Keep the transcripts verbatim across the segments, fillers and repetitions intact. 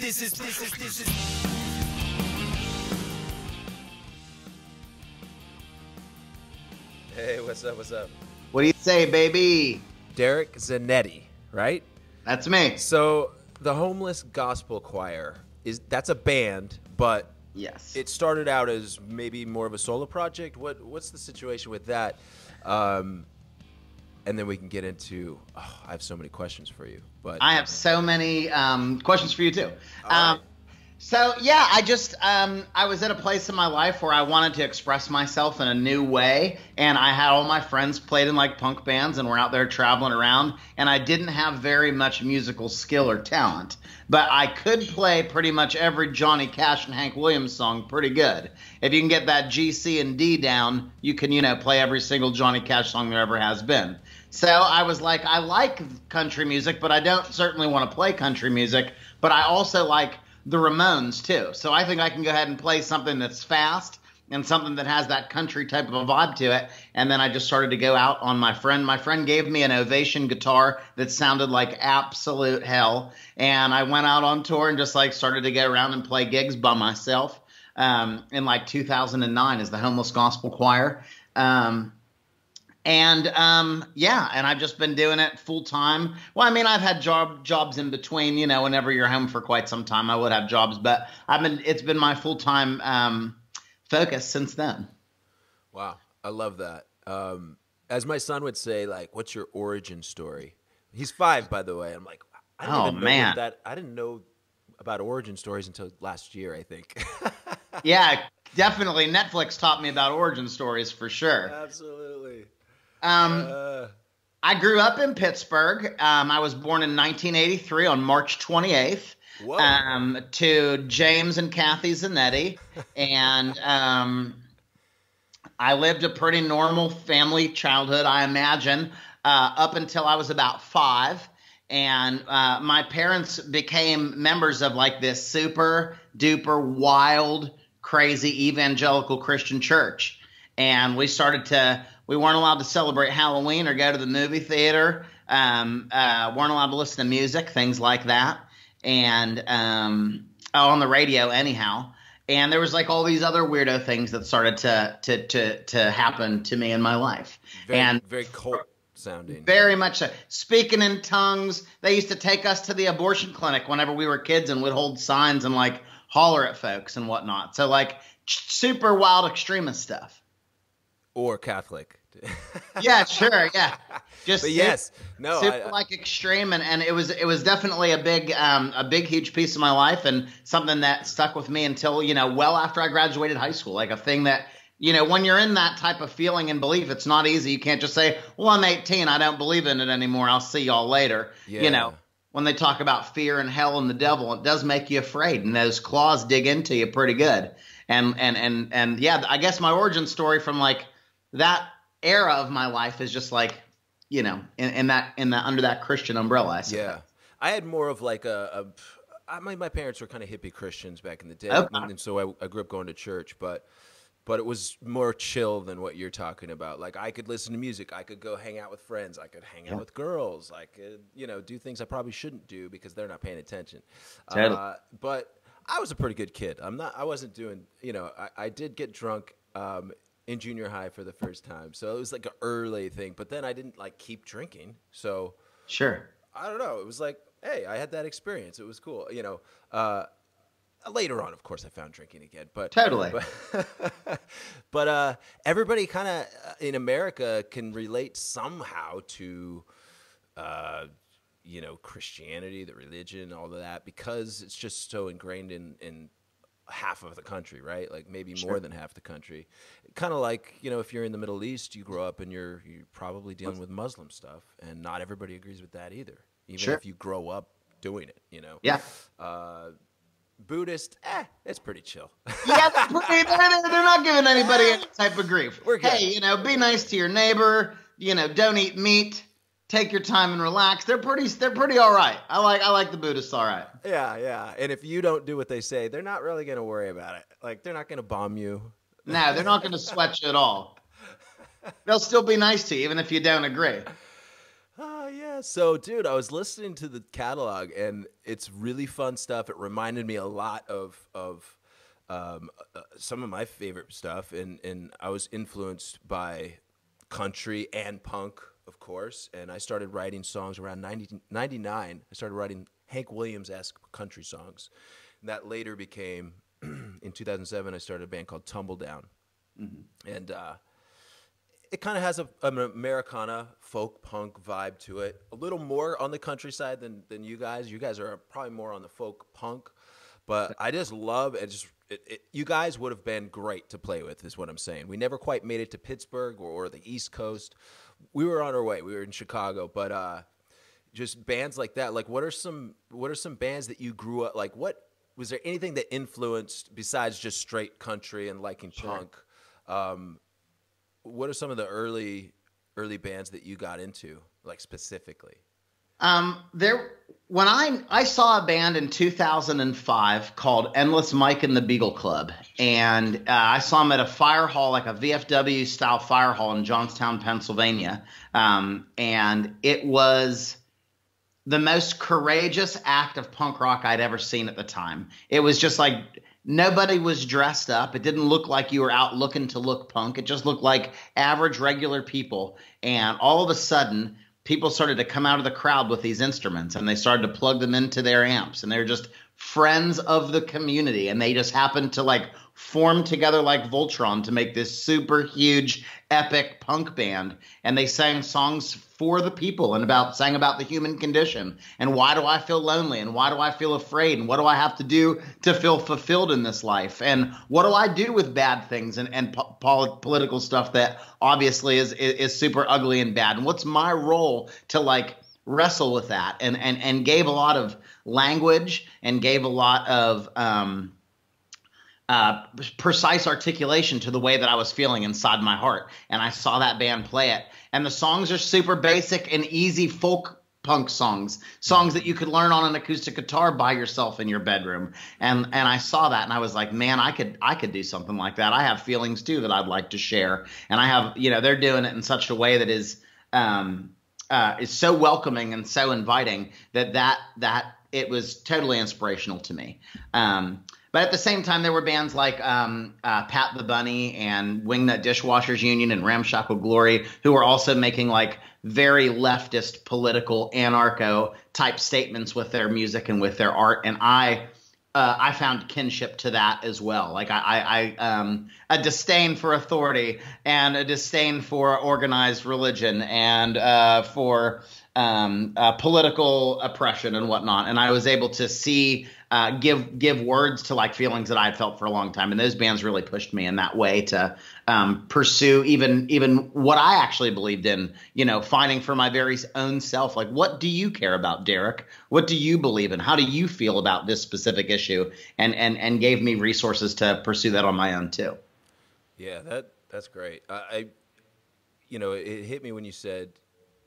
This is, this is, this is. Hey, what's up, what's up? What do you say, baby? Derek Zanetti, right? That's me. So the Homeless Gospel Choir, is that's a band, but yes, it started out as maybe more of a solo project. What What's the situation with that? Um, and then we can get into, oh, I have so many questions for you. But I have so many um, questions for you, too. Um, right. So, yeah, I just um, I was at a place in my life where I wanted to express myself in a new way. And I had all my friends played in, like, punk bands and were out there traveling around. And I didn't have very much musical skill or talent. But I could play pretty much every Johnny Cash and Hank Williams song pretty good. If you can get that G, C, and D down, you can, you know, play every single Johnny Cash song there ever has been. So I was like, I like country music, but I don't certainly want to play country music. But I also like the Ramones, too. So I think I can go ahead and play something that's fast and something that has that country type of a vibe to it. And then I just started to go out on my friend. My friend gave me an Ovation guitar that sounded like absolute hell. And I went out on tour and just, like, started to go around and play gigs by myself um, in, like, two thousand nine as the Homeless Gospel Choir. Um And, um, yeah, and I've just been doing it full time. Well, I mean, I've had job jobs in between, you know, whenever you're home for quite some time, I would have jobs, but I've been, it's been my full time, um, focus since then. Wow. I love that. Um, as my son would say, like, what's your origin story? He's five, by the way. I'm like, I don't oh, even know man. that. I didn't know about origin stories until last year, I think. Yeah, definitely. Netflix taught me about origin stories for sure. Absolutely. Um, uh, I grew up in Pittsburgh. Um, I was born in nineteen eighty-three on March twenty-eighth, whoa. um, to James and Kathy Zanetti. And, um, I lived a pretty normal family childhood, I imagine, uh, up until I was about five. And, uh, my parents became members of, like, this super duper wild, crazy evangelical Christian church. And we started to, we weren't allowed to celebrate Halloween or go to the movie theater, um, uh, weren't allowed to listen to music, things like that, and um, oh, on the radio anyhow. And there was, like, all these other weirdo things that started to to to, to happen to me in my life. Very, and very cold sounding. Very much so. Speaking in tongues. They used to take us to the abortion clinic whenever we were kids and would hold signs and, like, holler at folks and whatnot. So, like, super wild extremist stuff. Or Catholic. Yeah, sure, yeah. Just but yes, no, super, I, I, like, extreme, and, and it was it was definitely a big um a big huge piece of my life, and something that stuck with me until, you know, well after I graduated high school. Like, a thing that, you know, when you're in that type of feeling and belief, it's not easy. You can't just say, well, I'm eighteen, I don't believe in it anymore, I'll see y'all later. Yeah. You know, when they talk about fear and hell and the devil, it does make you afraid, and those claws dig into you pretty good. And and and and yeah, I guess my origin story from, like, that era of my life is just, like, you know, in, in that in the under that Christian umbrella. I suppose. Yeah, I had more of, like, a, a I, my my parents were kind of hippie Christians back in the day, okay. and, and so I, I grew up going to church, but but it was more chill than what you're talking about. Like, I could listen to music, I could go hang out with friends, I could hang yeah. out with girls, I could, you know, do things I probably shouldn't do because they're not paying attention. Totally. Uh, but I was a pretty good kid. I'm not. I wasn't doing. You know, I, I did get drunk. Um, in junior high for the first time. So it was, like, an early thing, but then I didn't, like, keep drinking. So sure. I don't know. It was like, hey, I had that experience. It was cool. You know, uh, later on, of course, I found drinking again, but totally. But, but uh, everybody kind of in America can relate somehow to, uh, you know, Christianity, the religion, all of that, because it's just so ingrained in, in, half of the country, right? Like, maybe sure. more than half the country. Kind of like, you know, if you're in the Middle East, you grow up and you're you're probably dealing Muslim. with Muslim stuff, and not everybody agrees with that either, even sure. if you grow up doing it, you know? Yeah. Uh, Buddhist, eh, it's pretty chill. Yeah, that's pretty, they're, they're not giving anybody any type of grief. We're good. Hey, you know, be nice to your neighbor, you know, don't eat meat, take your time and relax. They're pretty. They're pretty all right. I like. I like the Buddhists all right. Yeah, yeah. And if you don't do what they say, they're not really going to worry about it. Like, they're not going to bomb you. No, they're not going to sweat you at all. They'll still be nice to you, even if you don't agree. Uh, yeah, yeah. So, dude, I was listening to the catalog, and it's really fun stuff. It reminded me a lot of of um, uh, some of my favorite stuff, and and I was influenced by country and punk, of course. And I started writing songs around ninety, ninety-nine. I started writing Hank Williams-esque country songs. And that later became, in two thousand seven, I started a band called Tumbledown. Mm-hmm. And uh, it kind of has a, an Americana folk punk vibe to it. A little more on the countryside than than you guys. You guys are probably more on the folk punk. But I just love it. Just it, it, you guys would have been great to play with, is what I'm saying. We never quite made it to Pittsburgh or, or the East Coast. We were on our way. We were in Chicago, but uh, just bands like that. Like, what are some what are some bands that you grew up like? What was there anything that influenced besides just straight country and liking sure. punk? Um, what are some of the early early bands that you got into, like specifically? Um, there, when I, I saw a band in two thousand five called Endless Mike and the Beagle Club, and uh, I saw them at a fire hall, like a V F W style fire hall in Johnstown, Pennsylvania. Um, and it was the most courageous act of punk rock I'd ever seen at the time. It was just like, nobody was dressed up. It didn't look like you were out looking to look punk. It just looked like average, regular people. And all of a sudden, people started to come out of the crowd with these instruments, and they started to plug them into their amps, and they're just friends of the community. And they just happened to like form together like Voltron to make this super huge, epic punk band. And they sang songs for the people and about sang about the human condition and why do I feel lonely and why do I feel afraid and what do I have to do to feel fulfilled in this life and what do I do with bad things and, and po political stuff that obviously is, is, is super ugly and bad, and what's my role to like wrestle with that, and, and, and gave a lot of language and gave a lot of um, Uh, precise articulation to the way that I was feeling inside my heart. And I saw that band play it. And the songs are super basic and easy folk punk songs, songs that you could learn on an acoustic guitar by yourself in your bedroom. And and I saw that and I was like, man, I could I could do something like that. I have feelings too that I'd like to share. And I have, you know, they're doing it in such a way that is um, uh, is so welcoming and so inviting that that that it was totally inspirational to me. Um, But at the same time, there were bands like um, uh, Pat the Bunny and Wingnut Dishwashers Union and Ramshackle Glory, who were also making like very leftist, political, anarcho type statements with their music and with their art. And I, uh, I found kinship to that as well. Like I, I, I um, a disdain for authority and a disdain for organized religion and uh, for um, uh, political oppression and whatnot. And I was able to see. Uh, give give words to like feelings that I had felt for a long time, and those bands really pushed me in that way to um, pursue even even what I actually believed in. You know, finding for my very own self, like, what do you care about, Derek? What do you believe in? How do you feel about this specific issue? And and and gave me resources to pursue that on my own too. Yeah, that that's great. I, I you know, it hit me when you said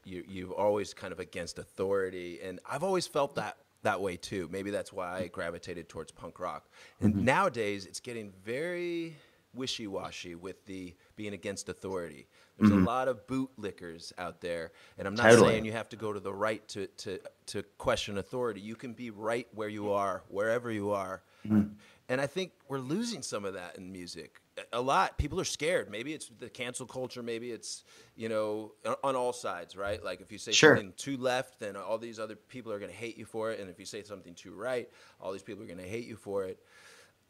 you you've always kind of against authority, and I've always felt that. That way too. Maybe that's why I gravitated towards punk rock. And mm-hmm. nowadays it's getting very wishy-washy with the being against authority. There's mm-hmm. a lot of bootlickers out there, and I'm not totally. saying you have to go to the right to to to question authority. You can be right where you are, wherever you are. Mm-hmm. And I think we're losing some of that in music. A lot. People are scared. Maybe it's the cancel culture. Maybe it's, you know, on all sides, right? Like if you say sure. something too left, then all these other people are going to hate you for it. And if you say something too right, all these people are going to hate you for it.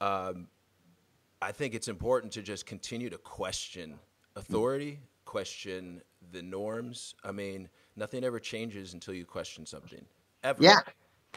Um, I think it's important to just continue to question authority, mm-hmm. question the norms. I mean, nothing ever changes until you question something. Ever. Yeah.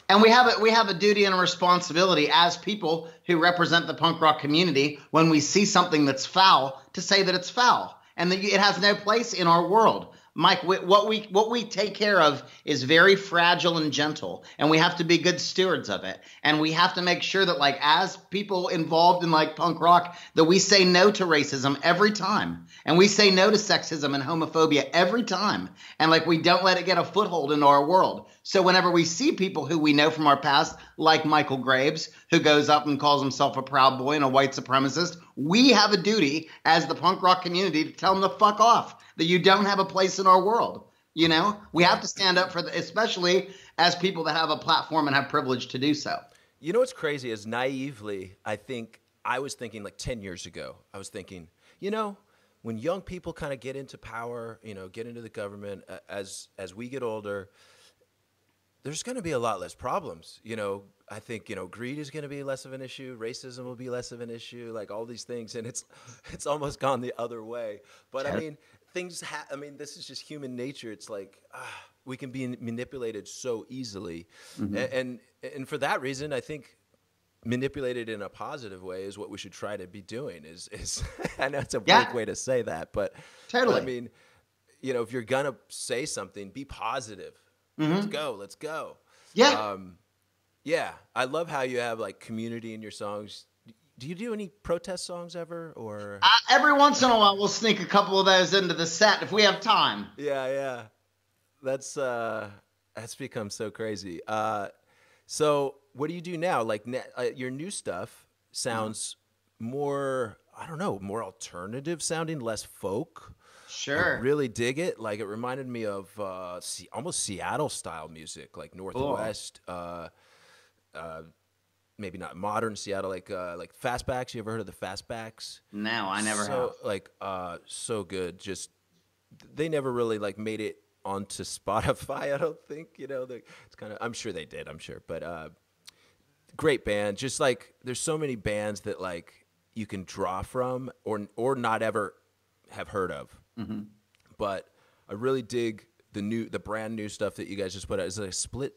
And we have, a, we have a duty and a responsibility as people who represent the punk rock community, when we see something that's foul, to say that it's foul and that it has no place in our world. Mike, what we, what we take care of is very fragile and gentle, and we have to be good stewards of it. And we have to make sure that, like, as people involved in like punk rock, that we say no to racism every time. And we say no to sexism and homophobia every time. And like, we don't let it get a foothold into our world. So whenever we see people who we know from our past, like Michael Graves, who goes up and calls himself a Proud Boy and a white supremacist, we have a duty as the punk rock community to tell them to fuck off, that you don't have a place in our world. You know, we have to stand up for the, especially as people that have a platform and have privilege to do so. You know, what's crazy is naively, I think I was thinking like ten years ago, I was thinking, you know, when young people kind of get into power, you know, get into the government uh, as, as we get older, there's going to be a lot less problems. You know, I think, you know, greed is going to be less of an issue. Racism will be less of an issue, like all these things. And it's, it's almost gone the other way. But I mean, Things ha I mean, this is just human nature. It's like uh, we can be manipulated so easily. Mm-hmm. and, and and for that reason, I think manipulated in a positive way is what we should try to be doing. Is is I know it's a yeah. weak way to say that, but totally. I mean, you know, if you're gonna say something, be positive. Mm-hmm. Let's go. Let's go. Yeah. Um, yeah. I love how you have like community in your songs. Do you do any protest songs ever, or uh, every once in a while we'll sneak a couple of those into the set if we have time? Yeah, yeah, that's uh, that's become so crazy. Uh, so what do you do now? Like uh, your new stuff sounds more, I don't know, more alternative sounding, less folk. Sure. I really dig it. Like it reminded me of uh, almost Seattle style music, like Northwest. Cool. Uh, uh, maybe not modern Seattle, like uh, like Fastbacks. You ever heard of the Fastbacks? No, I never have. Like uh, so good. Just they never really like made it onto Spotify, I don't think. You know, the, it's kind of. I'm sure they did. I'm sure, but uh, great band. Just like there's so many bands that like you can draw from or or not ever have heard of. Mm-hmm. But I really dig the new, the brand new stuff that you guys just put out. Is it a split,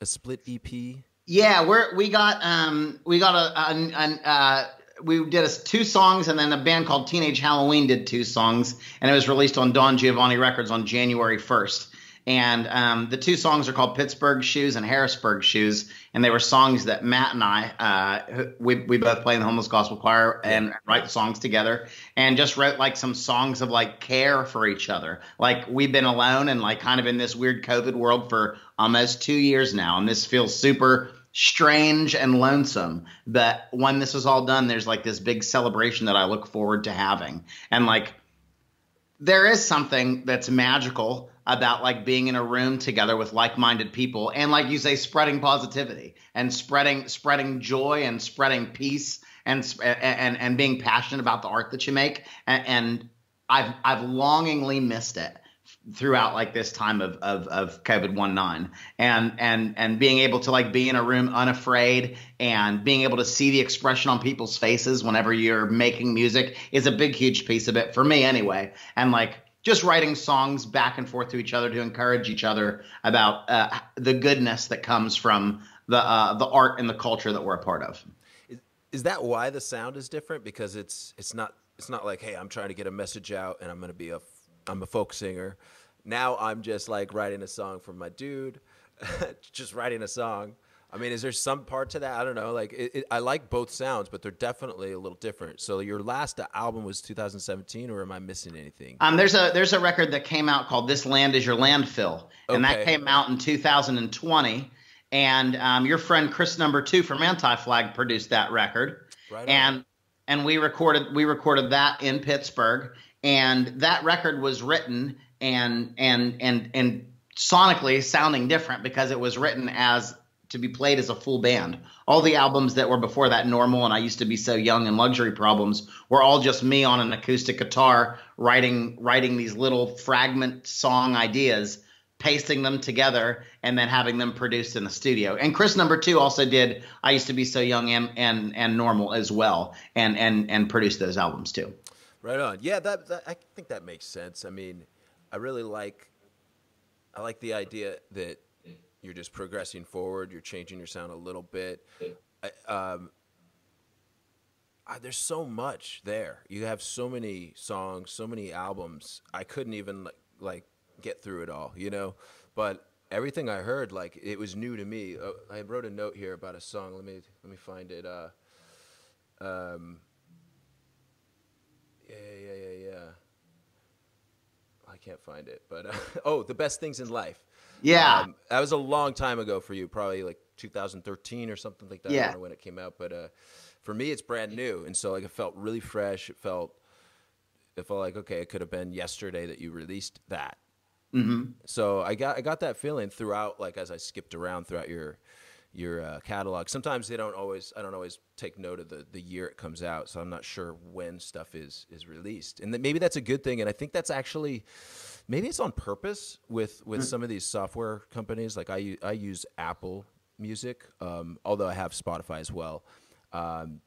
a split E P? Yeah, we're, we got, um, we got a, a, a uh, we did a, two songs, and then a band called Teenage Halloween did two songs, and it was released on Don Giovanni Records on January first. And um, the two songs are called Pittsburgh Shoes and Harrisburg Shoes, and they were songs that Matt and I, uh, we, we both play in the Homeless Gospel Choir and write songs together, and just wrote like some songs of like care for each other. Like we've been alone and like kind of in this weird COVID world for almost two years now, and this feels super strange and lonesome. But when this is all done, there's like this big celebration that I look forward to having. And like there is something that's magical about like being in a room together with like-minded people, and like you say, spreading positivity and spreading spreading joy and spreading peace and and and being passionate about the art that you make. And, and I've I've longingly missed it throughout like this time of of, of COVID nineteen, and and and being able to like be in a room unafraid and being able to see the expression on people's faces whenever you're making music is a big huge piece of it for me anyway. And like, just writing songs back and forth to each other to encourage each other about uh, the goodness that comes from the uh, the art and the culture that we're a part of. Is, is that why the sound is different? Because it's it's not it's not like, hey, I'm trying to get a message out and I'm gonna be a I'm a folk singer. Now I'm just like writing a song for my dude, just writing a song. I mean, is there some part to that? I don't know. Like, it, it, I like both sounds, but they're definitely a little different. So, your last album was two thousand seventeen, or am I missing anything? Um, there's a there's a record that came out called "This Land Is Your Landfill," and okay. that came out in two thousand twenty. And um, your friend Chris number two from Anti-Flag produced that record, right and and we recorded we recorded that in Pittsburgh. And that record was written and and and and sonically sounding different because it was written as to be played as a full band. All the albums that were before that, Normal and I Used to Be So Young and Luxury Problems, were all just me on an acoustic guitar writing writing these little fragment song ideas, pasting them together, and then having them produced in the studio. And Chris number two also did I Used to Be So Young and and, and Normal as well, and and and produced those albums too. Right on. Yeah, that, that I think that makes sense. I mean, I really like I like the idea that you're just progressing forward. You're changing your sound a little bit. I, um, I, there's so much there. You have so many songs, so many albums. I couldn't even like, like get through it all, you know. But everything I heard, like it was new to me. Uh, I wrote a note here about a song. Let me let me find it. Uh, um, yeah, yeah, yeah, yeah. I can't find it. But uh, oh, the best things in life. Yeah, um, that was a long time ago for you, probably like two thousand thirteen or something like that. Yeah. I don't know when it came out, but uh, for me, it's brand new, and so like it felt really fresh. It felt, it felt like okay, it could have been yesterday that you released that. Mm-hmm. So I got I got that feeling throughout, like as I skipped around throughout your your uh, catalog. Sometimes they don't always I don't always take note of the the year it comes out, so I'm not sure when stuff is is released. And that maybe that's a good thing. And I think that's actually maybe it's on purpose with with mm-hmm. some of these software companies. Like I I use Apple Music, um, although I have Spotify as well, um,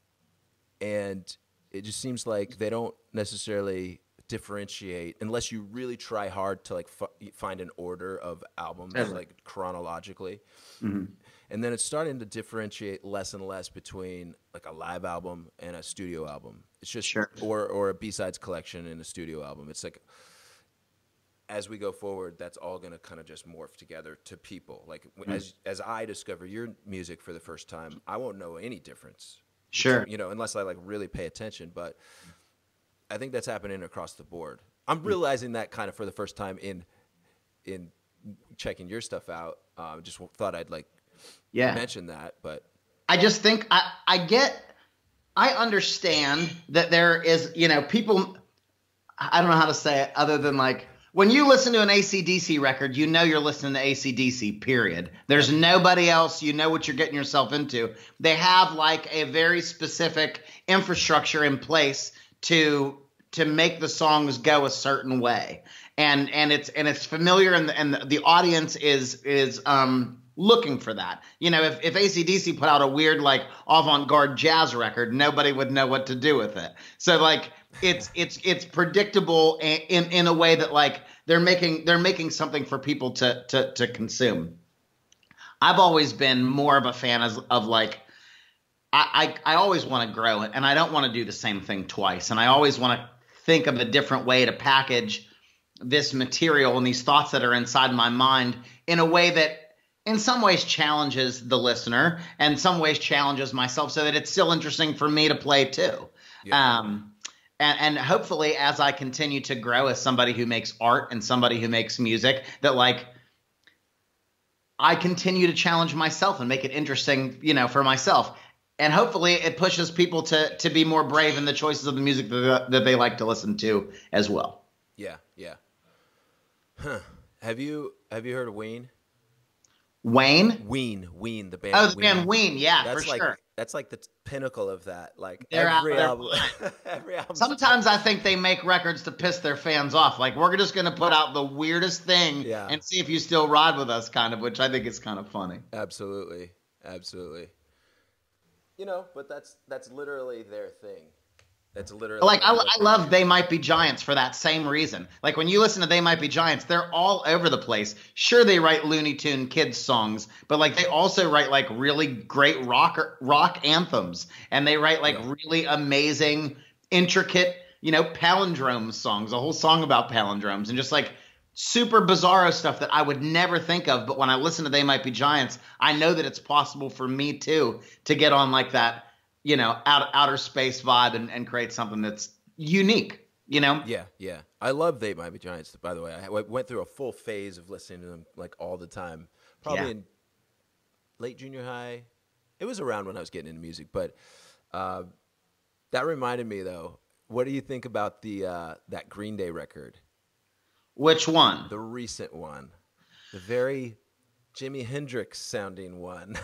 and it just seems like they don't necessarily differentiate unless you really try hard to like f find an order of albums Ever. like chronologically. Mm-hmm. And then it's starting to differentiate less and less between like a live album and a studio album. It's just sure. or or a B-sides collection and a studio album. It's like as we go forward, that's all going to kind of just morph together to people. Like mm-hmm. as as I discover your music for the first time, I won't know any difference. Sure. You know, unless I like really pay attention, but I think that's happening across the board. I'm realizing that kind of for the first time in in checking your stuff out. Um, just thought I'd like yeah. mention that. But I just think I, I get – I understand that there is, you know, people – I don't know how to say it other than like when you listen to an A C D C record, you know you're listening to A C D C, period. There's nobody else. You know what you're getting yourself into. They have like a very specific infrastructure in place – to to make the songs go a certain way, and and it's and it's familiar, and the, and the audience is is um looking for that. You know, if if A C D C put out a weird like avant-garde jazz record, nobody would know what to do with it. So like it's it's it's predictable in in a way that like they're making they're making something for people to to to consume. I've always been more of a fan of, of like. I, I, I always want to grow it, and I don't want to do the same thing twice. And I always want to think of a different way to package this material and these thoughts that are inside my mind in a way that in some ways challenges the listener and in some ways challenges myself so that it's still interesting for me to play too. Yeah. Um, and, and hopefully as I continue to grow as somebody who makes art and somebody who makes music that like – I continue to challenge myself and make it interesting, you know, for myself. And hopefully it pushes people to to be more brave in the choices of the music that, that they like to listen to as well. Yeah, yeah. Huh. Have you have you heard of Ween? Wayne? Ween, Ween, the band. Oh, the Ween. band Ween, yeah, that's for like, sure. That's like the pinnacle of that. Like They're every album. every album. Sometimes I think they make records to piss their fans off. Like we're just gonna put out the weirdest thing yeah. and see if you still ride with us, kind of, which I think is kind of funny. Absolutely, absolutely. You know, but that's that's literally their thing. That's literally like I, I love They Might Be Giants for that same reason. Like when you listen to They Might Be Giants, they're all over the place. Sure, they write Looney Tune kids songs, but like they also write like really great rock rock anthems, and they write like yeah. really amazing, intricate, you know, palindrome songs. A whole song about palindromes and just like super bizarro stuff that I would never think of, but when I listen to They Might Be Giants, I know that it's possible for me too to get on like that, you know, out, outer space vibe and, and create something that's unique, you know? Yeah, yeah. I love They Might Be Giants, by the way. I went through a full phase of listening to them like all the time, probably yeah. in late junior high. It was around when I was getting into music, but uh, that reminded me though, what do you think about the uh, that Green Day record? Which one? The recent one. The very Jimi Hendrix sounding one.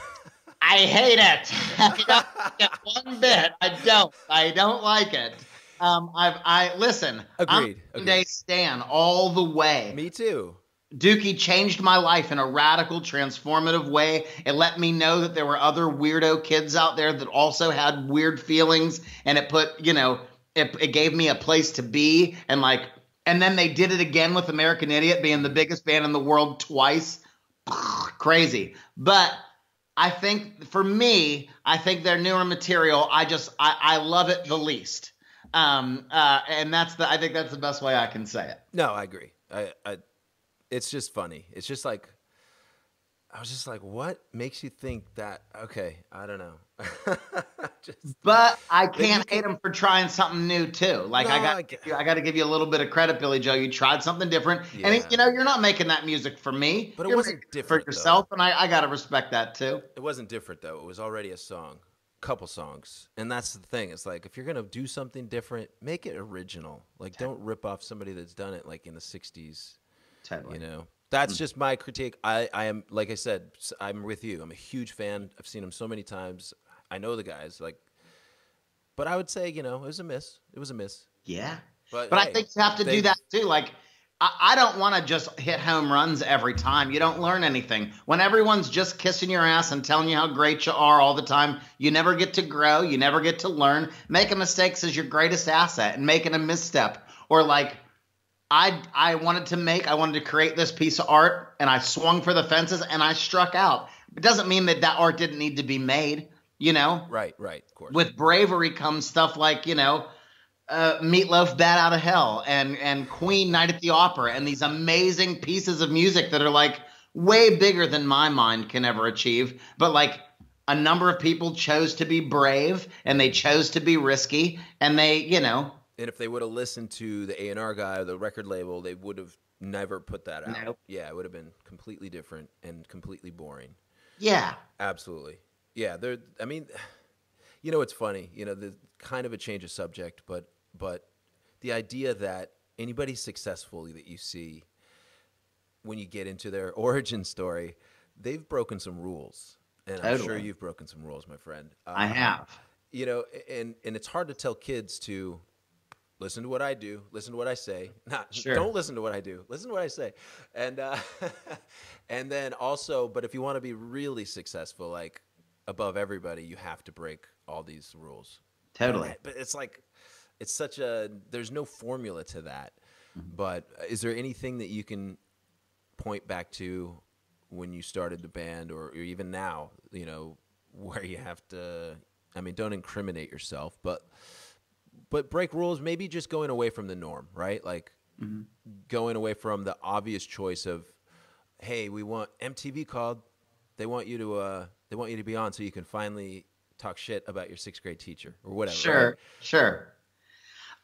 I hate it. I don't get one bit. I don't. I don't like it. Um, I've, I listen. Agreed. I'm Green Day stan all the way. Me too. Dookie changed my life in a radical, transformative way. It let me know that there were other weirdo kids out there that also had weird feelings, and it put, you know, it, it gave me a place to be, and like. And then they did it again with American Idiot being the biggest band in the world twice. Crazy. But I think for me, I think their newer material, I just I, I love it the least. Um, uh, and that's the I think that's the best way I can say it. No, I agree. I, I it's just funny. It's just like I was just like, what makes you think that? Okay, I don't know. just, but I can't hate him for trying something new too. Like no, I got, I, get, I got to give you a little bit of credit, Billy Joe. You tried something different, yeah. and it, you know you're not making that music for me, but it you're wasn't different for yourself, though. And I, I got to respect that too. It wasn't different though. It was already a song, couple songs, and that's the thing. It's like if you're gonna do something different, make it original. Like yeah. don't rip off somebody that's done it like in the sixties. Totally. You know, that's mm. just my critique. I, I am, like I said, I'm with you. I'm a huge fan. I've seen him so many times. I know the guys, like, but I would say, you know, it was a miss. It was a miss. Yeah. But, but hey, I think you have to they, do that too. Like, I don't want to just hit home runs every time. You don't learn anything. When everyone's just kissing your ass and telling you how great you are all the time, you never get to grow. You never get to learn. Making mistakes is your greatest asset, and making a misstep. Or like, I I wanted to make, I wanted to create this piece of art, and I swung for the fences, and I struck out. It doesn't mean that that art didn't need to be made, you know? Right, right, of course. With bravery comes stuff like, you know, Uh, Meatloaf, Bat Out of Hell, and and Queen, Night at the Opera, and these amazing pieces of music that are like way bigger than my mind can ever achieve. But like, a number of people chose to be brave, and they chose to be risky, and they, you know. And if they would have listened to the A and R guy or the record label, they would have never put that out. Nope. Yeah, it would have been completely different and completely boring. Yeah, absolutely. Yeah, there. I mean, you know, it's funny. You know, the kind of a change of subject, but. But the idea that anybody successful that you see, when you get into their origin story, they've broken some rules. And totally. I'm sure you've broken some rules, my friend. Um, I have. You know, and, and it's hard to tell kids to listen to what I do, listen to what I say. Not, sure. Don't listen to what I do, listen to what I say. And, uh, and then also, but if you want to be really successful, like above everybody, you have to break all these rules. Totally. Right? But it's like... It's such a, there's no formula to that, but is there anything that you can point back to when you started the band, or, or even now, you know, where you have to, I mean, don't incriminate yourself, but, but break rules, maybe just going away from the norm, right? Like mm-hmm. going away from the obvious choice of, hey, we want M T V called, they want you to, uh, they want you to be on so you can finally talk shit about your sixth grade teacher or whatever. Sure, right? Sure.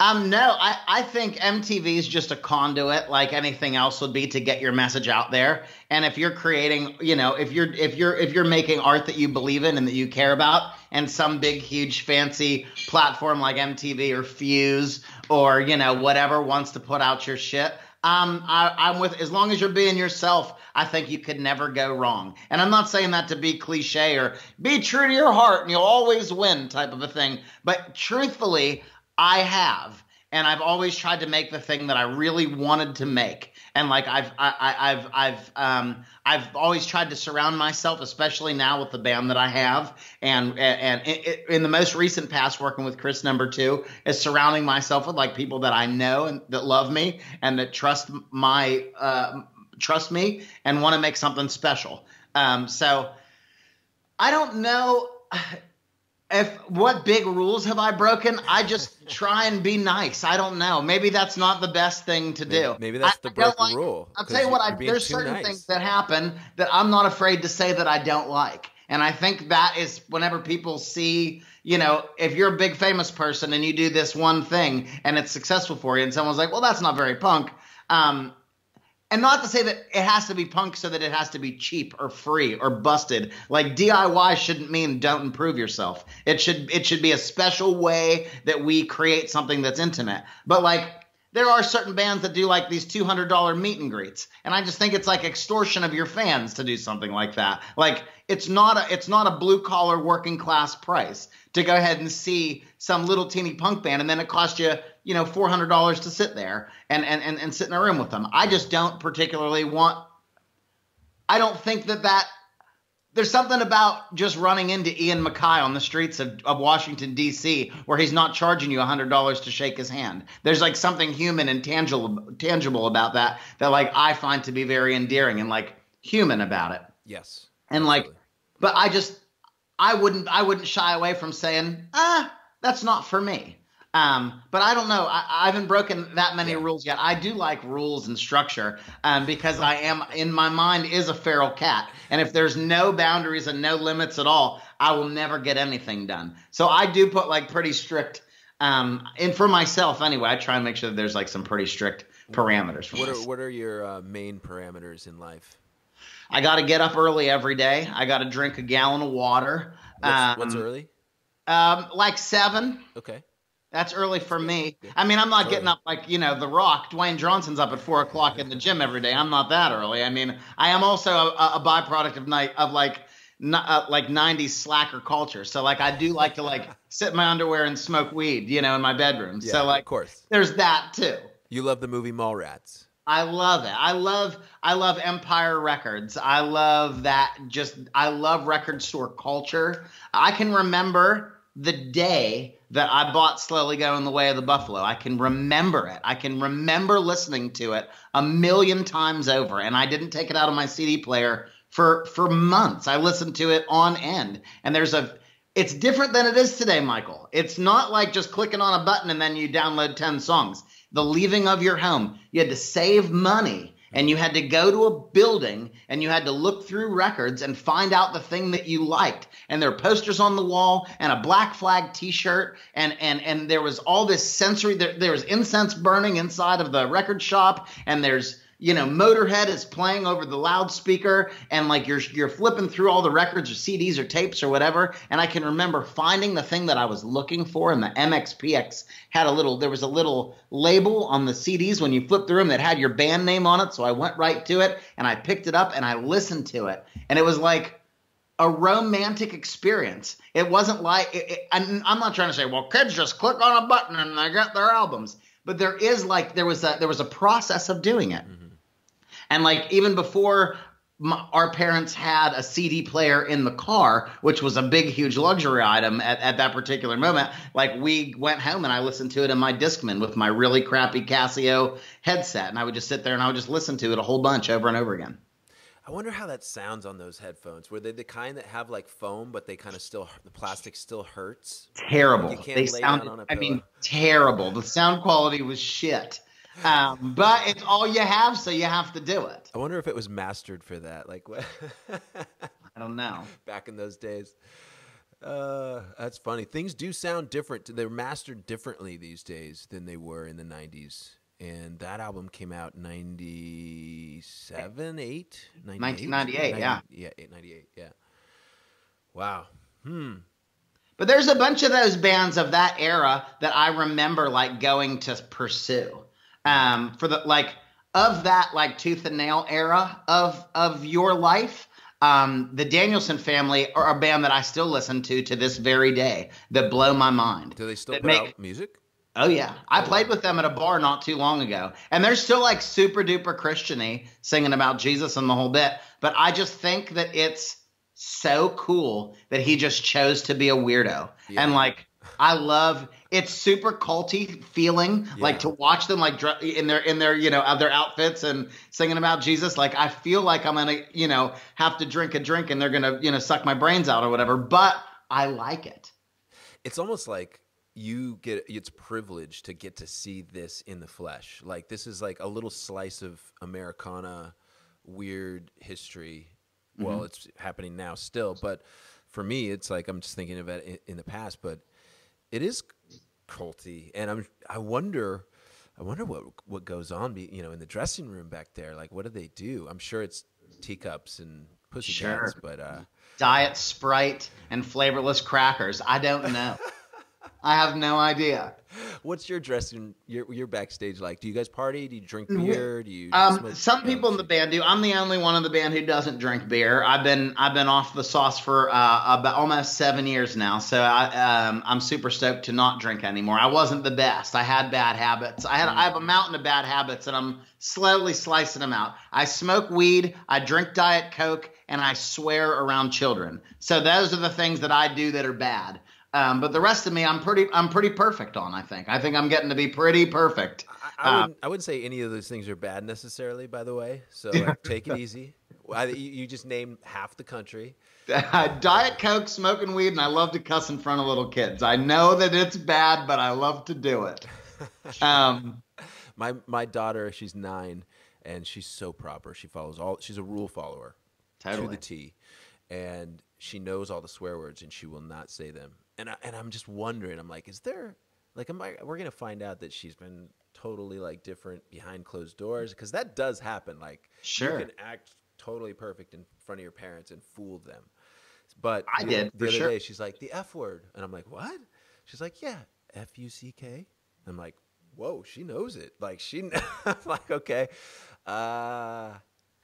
Um, no, I, I think M T V is just a conduit like anything else would be to get your message out there. And if you're creating, you know, if you're if you're if you're making art that you believe in and that you care about, and some big, huge, fancy platform like M T V or Fuse or, you know, whatever wants to put out your shit. Um, I, I'm with, as long as you're being yourself, I think you could never go wrong. And I'm not saying that to be cliche or be true to your heart and you'll always win type of a thing. But truthfully, I have, and I've always tried to make the thing that I really wanted to make. And like I've, I, I've, I've, um, I've always tried to surround myself, especially now with the band that I have, and and, and in the most recent past, working with Chris number two, is surrounding myself with like people that I know and that love me and that trust my uh, trust me and want to make something special. Um, so I don't know. If what big rules have I broken? I just try and be nice. I don't know. Maybe that's not the best thing to do. Maybe, maybe that's the broken like, rule. I'll tell you what, I, there's certain nice. things that happen that I'm not afraid to say that I don't like. And I think that is whenever people see, you know, if you're a big famous person and you do this one thing and it's successful for you and someone's like, well, that's not very punk. Um, And not to say that it has to be punk so that it has to be cheap or free or busted. Like D I Y shouldn't mean don't improve yourself. It should it should be a special way that we create something that's intimate. But like there are certain bands that do like these two hundred dollar meet and greets. And I just think it's like extortion of your fans to do something like that. Like it's not a it's not a blue collar working class price to go ahead and see some little teeny punk band, and then it costs you, you know, four hundred dollars to sit there and, and, and, and sit in a room with them. I just don't particularly want, I don't think that that, there's something about just running into Ian Mackay on the streets of, of Washington, D C, where he's not charging you one hundred dollars to shake his hand. There's like something human and tangible, tangible about that, that like I find to be very endearing and like human about it. Yes. And absolutely. Like, but I just, I wouldn't, I wouldn't shy away from saying, ah, that's not for me. Um, but I don't know. I, I haven't broken that many yeah. rules yet. I do like rules and structure um, because I am, in my mind, is a feral cat. And if there's no boundaries and no limits at all, I will never get anything done. So I do put like pretty strict, um, and for myself anyway, I try and make sure that there's like some pretty strict parameters. For what are, what are your uh, main parameters in life? I got to get up early every day. I got to drink a gallon of water. What's, um, what's early? Um, like seven. Okay. That's early for me. I mean, I'm not getting up like, you know, The Rock. Dwayne Johnson's up at four o'clock in the gym every day. I'm not that early. I mean, I am also a, a byproduct of night of like uh, like nineties slacker culture. So like, I do like to like sit in my underwear and smoke weed, you know, in my bedroom. Yeah, so like, of course, there's that too. You love the movie Mallrats. I love it. I love I love Empire Records. I love that. Just I love record store culture. I can remember the day that I bought Slowly Going the Way of the Buffalo. I can remember it. I can remember listening to it a million times over, and I didn't take it out of my C D player for for months. I listened to it on end, and there's a it's different than it is today, Michael. It's not like just clicking on a button and then you download ten songs. The leaving of your home, you had to save money, and you had to go to a building, and you had to look through records and find out the thing that you liked. And there were posters on the wall and a Black Flag T-shirt, and and and there was all this sensory. There, there was incense burning inside of the record shop, and there's, you know, Motorhead is playing over the loudspeaker, and like you're you're flipping through all the records or C Ds or tapes or whatever. And I can remember finding the thing that I was looking for, and the M X P X had a little, there was a little label on the C Ds when you flipped through them that had your band name on it. So I went right to it and I picked it up and I listened to it, and it was like a romantic experience. It wasn't like it, it, I'm, I'm not trying to say, well, kids just click on a button and they get their albums, but there is like there was a there was a process of doing it. Mm-hmm. And like even before my, our parents had a C D player in the car, which was a big, huge luxury item at, at that particular moment, like we went home and I listened to it in my Discman with my really crappy Casio headset. And I would just sit there and I would just listen to it a whole bunch over and over again. I wonder how that sounds on those headphones. Were they the kind that have like foam, but they kind of still, the plastic still hurts? Terrible. You can't they lay sound, down on a pillow. I mean, terrible. The sound quality was shit. Um, but it's all you have, so you have to do it. I wonder if it was mastered for that. Like, what? I don't know. Back in those days. Uh, that's funny. Things do sound different. They're mastered differently these days than they were in the nineties. And that album came out ninety-seven, eight? nineteen ninety-eight, yeah. Yeah, ninety-eight, yeah. Wow. Hmm. But there's a bunch of those bands of that era that I remember, like, going to pursue. Um, for the, like, of that, like, tooth and nail era of, of your life, um, the Danielson Family are a band that I still listen to to this very day that blow my mind. Do they still put out music? Oh, yeah. I played with them at a bar not too long ago, and they're still like super duper Christian-y, singing about Jesus and the whole bit. But I just think that it's so cool that he just chose to be a weirdo. Yeah. And like, I love it's super culty feeling, yeah. Like to watch them like in their in their, you know, other outfits and singing about Jesus. Like, I feel like I'm going to, you know, have to drink a drink and they're going to, you know, suck my brains out or whatever. But I like it. It's almost like you get it's privilege to get to see this in the flesh. Like, this is like a little slice of Americana weird history. Mm-hmm. Well, it's happening now still, but for me, it's like, I'm just thinking of it in, in the past, but it is culty. And I'm, I wonder, I wonder what, what goes on, you know, in the dressing room back there. Like, what do they do? I'm sure it's teacups and pussy sure. cats, but, uh, Diet Sprite and flavorless crackers. I don't know. I have no idea. What's your dressing, your, your backstage like? Do you guys party? Do you drink beer? Do you? Um, some people in the band do. I'm the only one in the band who doesn't drink beer. I've been I've been off the sauce for uh, about almost seven years now, so I, um, I'm super stoked to not drink anymore. I wasn't the best. I had bad habits. I had I have a mountain of bad habits, and I'm slowly slicing them out. I smoke weed. I drink Diet Coke, and I swear around children. So those are the things that I do that are bad. Um, but the rest of me, I'm pretty, I'm pretty perfect on, I think. I think I'm getting to be pretty perfect. I, I, um, wouldn't, I wouldn't say any of those things are bad necessarily, by the way. So like, take it easy. I, you just named half the country. Diet Coke, smoking weed, and I love to cuss in front of little kids. I know that it's bad, but I love to do it. Um, my, my daughter, she's nine, and she's so proper. She follows all, she's a rule follower totally. To the T. And she knows all the swear words, and she will not say them. And, I, and I'm just wondering, I'm like, is there, like, am I, we're going to find out that she's been totally, like, different behind closed doors? Because that does happen. Like, sure. You can act totally perfect in front of your parents and fool them. But I did, the other sure. day, she's like, the F word. And I'm like, what? She's like, yeah, F U C K? I'm like, whoa, she knows it. Like, she, I'm like, okay. Uh,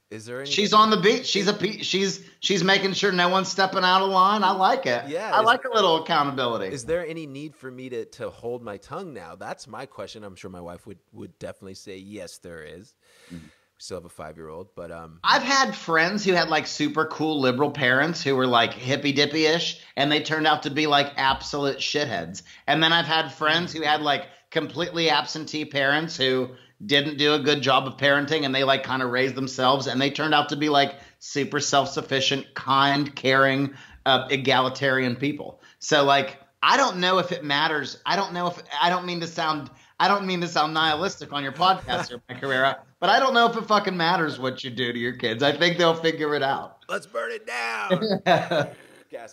is there any? She's on the beat. She's a, she's, she's making sure no one's stepping out of line. I like it. Yeah. I like a little accountability. Is there any need for me to, to hold my tongue now? That's my question. I'm sure my wife would, would definitely say, yes, there is. Mm-hmm. We still have a five-year-old, but um, I've had friends who had like super cool liberal parents who were like hippy dippy ish, and they turned out to be like absolute shitheads. And then I've had friends who had like completely absentee parents who didn't do a good job of parenting, and they like kind of raised themselves, and they turned out to be like super self-sufficient, kind, caring, uh, egalitarian people. So like, I don't know if it matters. I don't know if I don't mean to sound. I don't mean to sound nihilistic on your podcast here, Mike Herrera, but I don't know if it fucking matters what you do to your kids. I think they'll figure it out. Let's burn it down.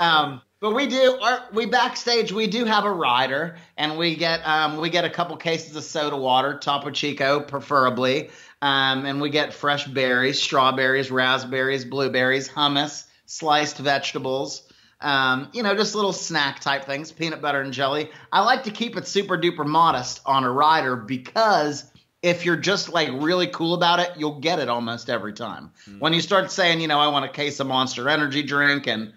um, but we do, our, we backstage, we do have a rider, and we get um, we get a couple cases of soda water, Topo Chico preferably, um, and we get fresh berries, strawberries, raspberries, blueberries, hummus, sliced vegetables. Um, you know, just little snack type things, peanut butter and jelly. I like to keep it super duper modest on a rider, because if you're just like really cool about it, you'll get it almost every time. Mm-hmm. When you start saying, you know, I want a case of Monster Energy drink and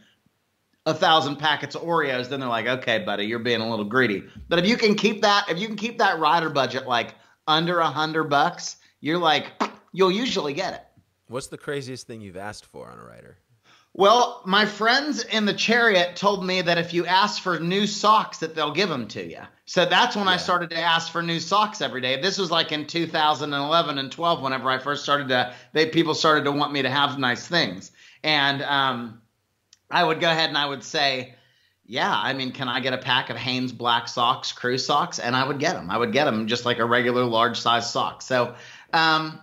a thousand packets of Oreos, then they're like, okay, buddy, you're being a little greedy. But if you can keep that, if you can keep that rider budget like under a hundred bucks, you're like, you'll usually get it. What's the craziest thing you've asked for on a rider? Well, my friends in the Chariot told me that if you ask for new socks that they'll give them to you. So that's when yeah. I started to ask for new socks every day. This was like in two thousand eleven and twelve whenever I first started to they people started to want me to have nice things. And um, I would go ahead and I would say, yeah, I mean, can I get a pack of Hanes black socks, crew socks? And I would get them. I would get them just like a regular large size sock. So um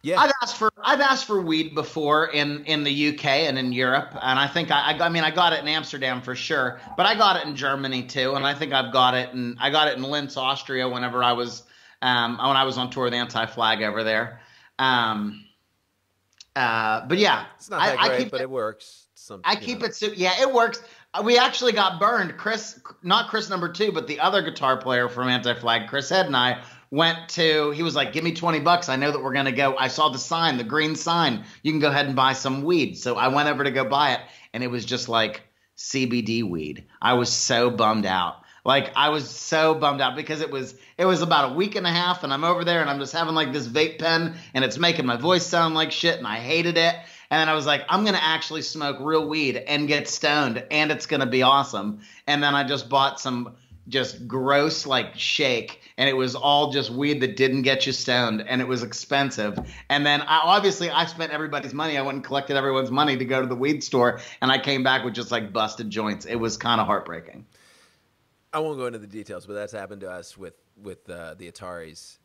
Yeah. I've asked for I've asked for weed before in in the U K and in Europe, and I think I, I I mean I got it in Amsterdam for sure, but I got it in Germany too, and I think I've got it and I got it in Linz, Austria, whenever I was um when I was on tour with Anti-Flag over there, um uh but yeah, it's not that I, great, I keep but it, it works. Some, I keep know. it so yeah it works. We actually got burned. Chris, not Chris number two, but the other guitar player from Anti-Flag, Chris Head, and I. Went to, he was like, give me twenty bucks. I know that we're going to go. I saw the sign, the green sign. You can go ahead and buy some weed. So I went over to go buy it, and it was just like C B D weed. I was so bummed out. Like I was so bummed out because it was, it was about a week and a half, and I'm over there and I'm just having like this vape pen, and it's making my voice sound like shit, and I hated it. And then I was like, I'm going to actually smoke real weed and get stoned, and it's going to be awesome. And then I just bought some just gross like shake, and it was all just weed that didn't get you stoned, and it was expensive. And then I obviously I spent everybody's money. I went and collected everyone's money to go to the weed store, and I came back with just like busted joints. It was kind of heartbreaking. I won't go into the details, but that's happened to us with with uh, the Ataris,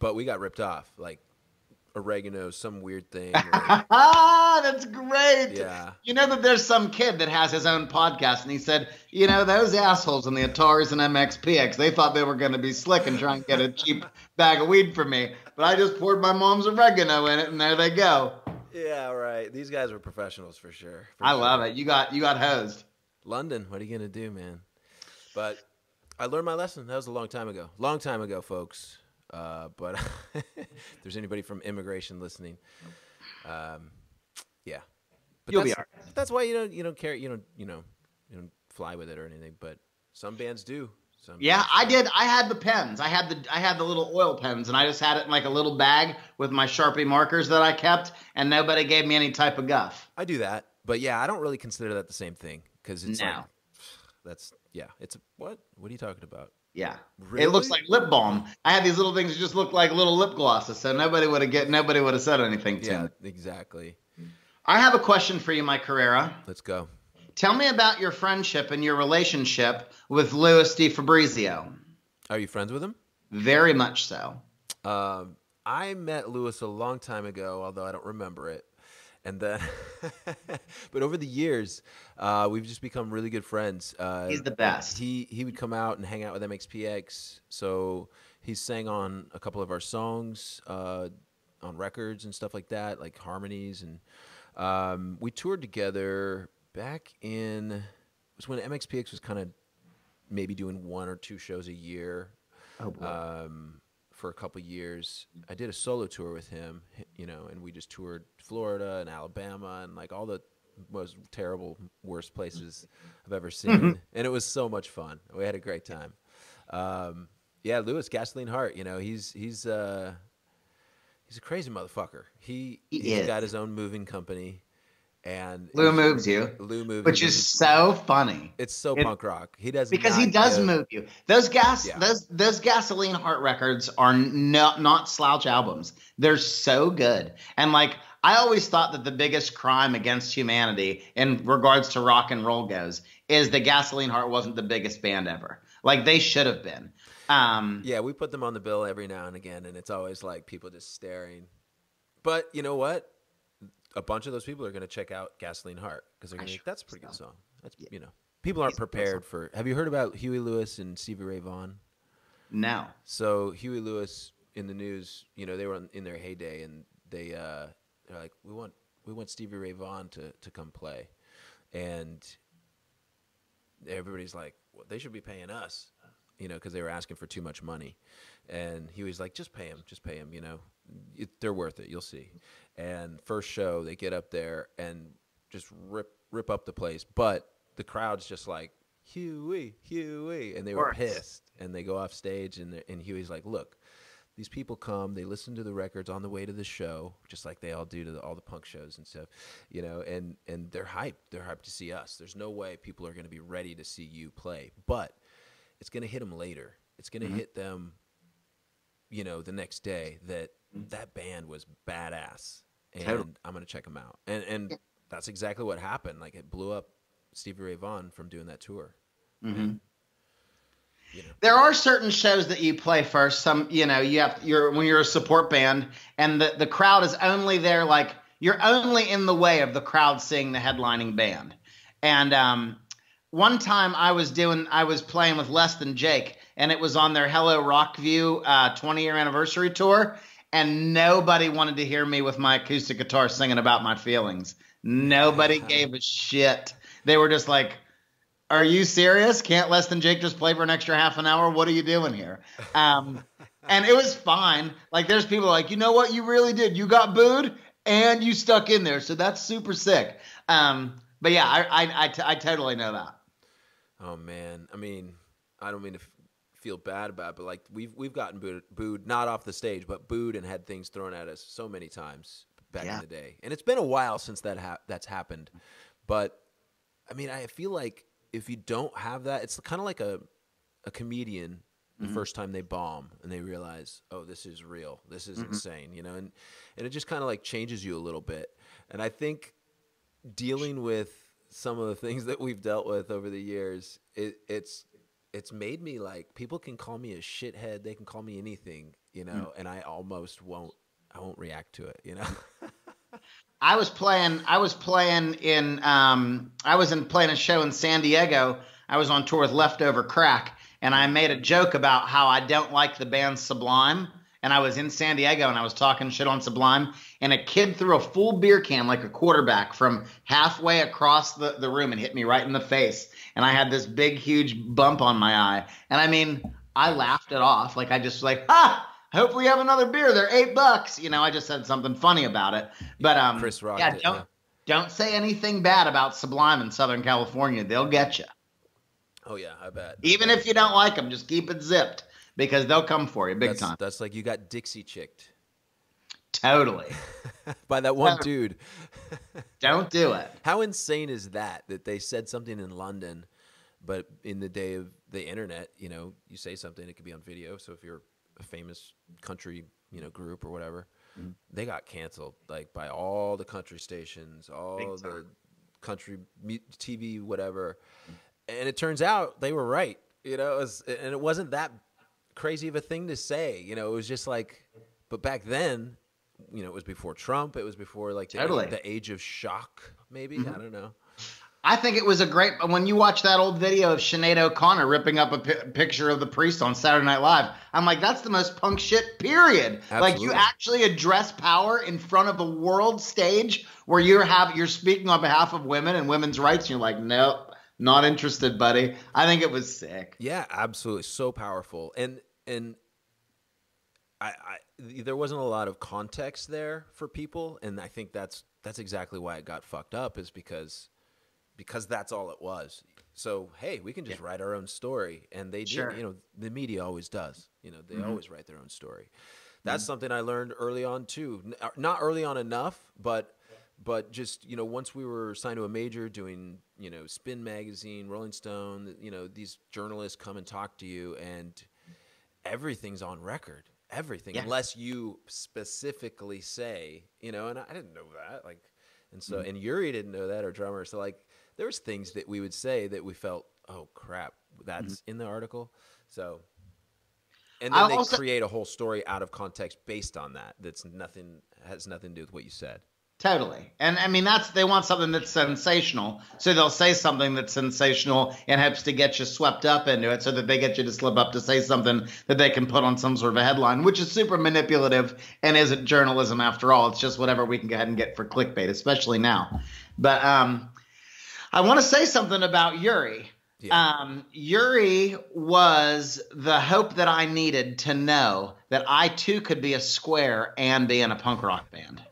but we got ripped off like oregano, some weird thing. Like, ah, that's great. Yeah. You know that there's some kid that has his own podcast, and he said, you know, those assholes in the Ataris and M X P X, they thought they were going to be slick and try and get a cheap bag of weed for me, but I just poured my mom's oregano in it, and there they go. Yeah, right. These guys were professionals for sure. For I sure. love it. You got you got hosed. London, what are you going to do, man? But I learned my lesson. That was a long time ago. Long time ago, folks. Uh, but if there's anybody from immigration listening, um, yeah, but you'll that's, be all right. That's why you don't you don't care you don't you know you don't fly with it or anything. But some bands do. Some yeah, bands I do. did. I had the pens. I had the I had the little oil pens, and I just had it in like a little bag with my Sharpie markers that I kept, and nobody gave me any type of guff. I do that, but yeah, I don't really consider that the same thing because it's no. like, that's yeah, it's what? What are you talking about? Yeah, really? It looks like lip balm. I had these little things that just looked like little lip glosses, so nobody would have get nobody would have said anything to yeah, me. Yeah, exactly. I have a question for you, Mike Herrera. Let's go. Tell me about your friendship and your relationship with Louis DeFabrizio. Are you friends with him? Very much so. Um, I met Louis a long time ago, although I don't remember it. And then, but over the years, uh, we've just become really good friends. Uh, he's the best. He he would come out and hang out with M X P X. So he sang on a couple of our songs, uh, on records and stuff like that, like harmonies. And um, we toured together back in, it was when M X P X was kind of maybe doing one or two shows a year oh, um, for a couple years. I did a solo tour with him, you know, and we just toured Florida and Alabama and like all the most terrible, worst places I've ever seen. And it was so much fun. We had a great time. Um, yeah, Lewis, Gasoline Heart, you know, he's he's uh, he's a crazy motherfucker. He, he he's is. got his own moving company. And Lou moves you, Lou moves, which is so funny. It's so punk rock. He does because he does move you. Those gas, yeah. those those Gasoline Heart records are not not slouch albums. They're so good. And like I always thought that the biggest crime against humanity in regards to rock and roll goes is the Gasoline Heart wasn't the biggest band ever. Like they should have been. Um, yeah, we put them on the bill every now and again, and it's always like people just staring. But you know what? A bunch of those people are going to check out Gasoline Heart because they're going to sure think that's a pretty so. good song. That's yeah. you know, people aren't prepared for. Have you heard about Huey Lewis and Stevie Ray Vaughan? No. So Huey Lewis in the news, you know, they were in their heyday, and they uh, they're like, we want we want Stevie Ray Vaughan to to come play, and everybody's like, well, they should be paying us, you know, because they were asking for too much money, and Huey's like, just pay him, just pay him, you know. It, they're worth it. You'll see. And first show, they get up there and just rip rip up the place. But the crowd's just like, Huey, Huey. And they were pissed. And they go off stage, and, and Huey's like, look, these people come. They listen to the records on the way to the show, just like they all do to the, all the punk shows and stuff. You know, and, and they're hyped. They're hyped to see us. There's no way people are going to be ready to see you play. But it's going to hit them later. It's going to mm-hmm. hit them, you know, the next day that, that band was badass, and totally. I'm gonna check them out. And and yeah. that's exactly what happened. Like it blew up Stevie Ray Vaughan from doing that tour. Mm-hmm. And, you know. There are certain shows that you play first. Some, you know, you have you're when you're a support band, and the the crowd is only there. Like you're only in the way of the crowd seeing the headlining band. And um, one time I was doing, I was playing with Less Than Jake, and it was on their Hello Rockview uh, twenty year anniversary tour. And nobody wanted to hear me with my acoustic guitar singing about my feelings. Nobody yeah. gave a shit. They were just like, are you serious? Can't Less Than Jake just play for an extra half an hour? What are you doing here? Um, and it was fine. Like there's people like, you know what? You really did. You got booed and you stuck in there. So that's super sick. Um, but yeah, I, I, I, t I totally know that. Oh man. I mean, I don't mean to feel bad about it, but like we've we've gotten booed, booed not off the stage, but booed and had things thrown at us so many times back yeah. in the day. And it's been a while since that ha that's happened. But I mean, I feel like if you don't have that, it's kind of like a a comedian the mm-hmm. first time they bomb and they realize, oh, this is real, this is mm-hmm. insane, you know. And and it just kind of like changes you a little bit. And I think dealing with some of the things that we've dealt with over the years, it, it's. It's made me like people can call me a shithead. They can call me anything, you know, and I almost won't, I won't react to it. You know, I was playing, I was playing in, um, I was in playing a show in San Diego. I was on tour with Leftover Crack, and I made a joke about how I don't like the band Sublime. And I was in San Diego and I was talking shit on Sublime, and a kid threw a full beer can like a quarterback from halfway across the, the room and hit me right in the face. And I had this big, huge bump on my eye. And I mean, I laughed it off. Like I just was like, ah, hopefully you have another beer. They're eight bucks. You know, I just said something funny about it. But um, Chris rocked yeah, don't, it, yeah. don't say anything bad about Sublime in Southern California. They'll get you. Oh, yeah, I bet. Even if you don't like them, just keep it zipped because they'll come for you big that's, time. That's like you got Dixie chicked. Totally. By that one dude. Don't do it. How insane is that, that they said something in London, but in the day of the internet, you know, you say something, it could be on video. So if you're a famous country, you know, group or whatever, mm-hmm. they got canceled like by all the country stations, all Big the time. country T V, whatever. And it turns out they were right, you know, it was, and it wasn't that crazy of a thing to say, you know, it was just like, but back then, you know, it was before Trump. It was before like the, totally. age, the age of shock, maybe. Mm-hmm. I don't know. I think it was a great – when you watch that old video of Sinead O'Connor ripping up a pi picture of the priest on Saturday Night Live, I'm like, that's the most punk shit, period. Absolutely. Like you actually address power in front of a world stage where you're, have, you're speaking on behalf of women and women's rights, and you're like, nope, Not interested, buddy. I think it was sick. Yeah, absolutely. So powerful. And and I, I there wasn't a lot of context there for people, and I think that's that's exactly why it got fucked up, is because because that's all it was. So, hey, we can just yeah. write our own story, and they sure. do, you know, the media always does. You know, they mm-hmm. always write their own story. That's mm-hmm. something I learned early on too. Not early on enough, but But just, you know, once we were signed to a major doing, you know, Spin Magazine, Rolling Stone, you know, these journalists come and talk to you, and everything's on record. Everything. Yeah. Unless you specifically say, you know, and I didn't know that. Like, and so, mm-hmm. and Yuri didn't know that, or drummer. So, like, there was things that we would say that we felt, oh, crap, that's mm-hmm. in the article. So, and then I'll they also- create a whole story out of context based on that. That's nothing, has nothing to do with what you said. Totally. And I mean, that's, they want something that's sensational. So they'll say something that's sensational in hopes to get you swept up into it so that they get you to slip up to say something that they can put on some sort of a headline, which is super manipulative and isn't journalism after all. It's just whatever we can go ahead and get for clickbait, especially now. But um, I want to say something about Yuri. Yeah. Um, Yuri was the hope that I needed to know that I too could be a square and be in a punk rock band.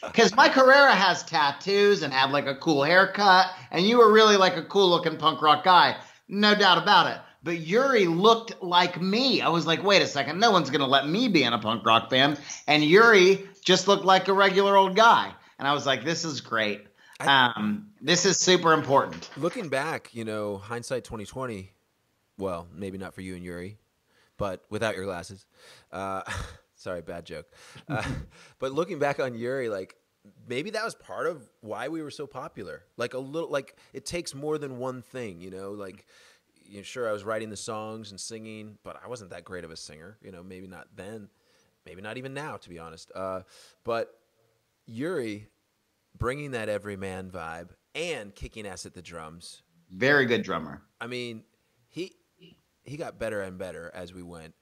Because Mike Herrera has tattoos and had like a cool haircut, and you were really like a cool looking punk rock guy. No doubt about it. But Yuri looked like me. I was like, wait a second, no one's going to let me be in a punk rock band. And Yuri just looked like a regular old guy. And I was like, this is great. Um, this is super important. Looking back, you know, hindsight twenty twenty, well, maybe not for you and Yuri, but without your glasses, uh, sorry, bad joke. Uh, but looking back on Yuri, like maybe that was part of why we were so popular. Like a little, like it takes more than one thing, you know. Like, you know, sure, I was writing the songs and singing, but I wasn't that great of a singer, you know. Maybe not then, maybe not even now, to be honest. Uh, but Yuri, bringing that everyman vibe and kicking ass at the drums. Very good drummer. I mean, he he got better and better as we went,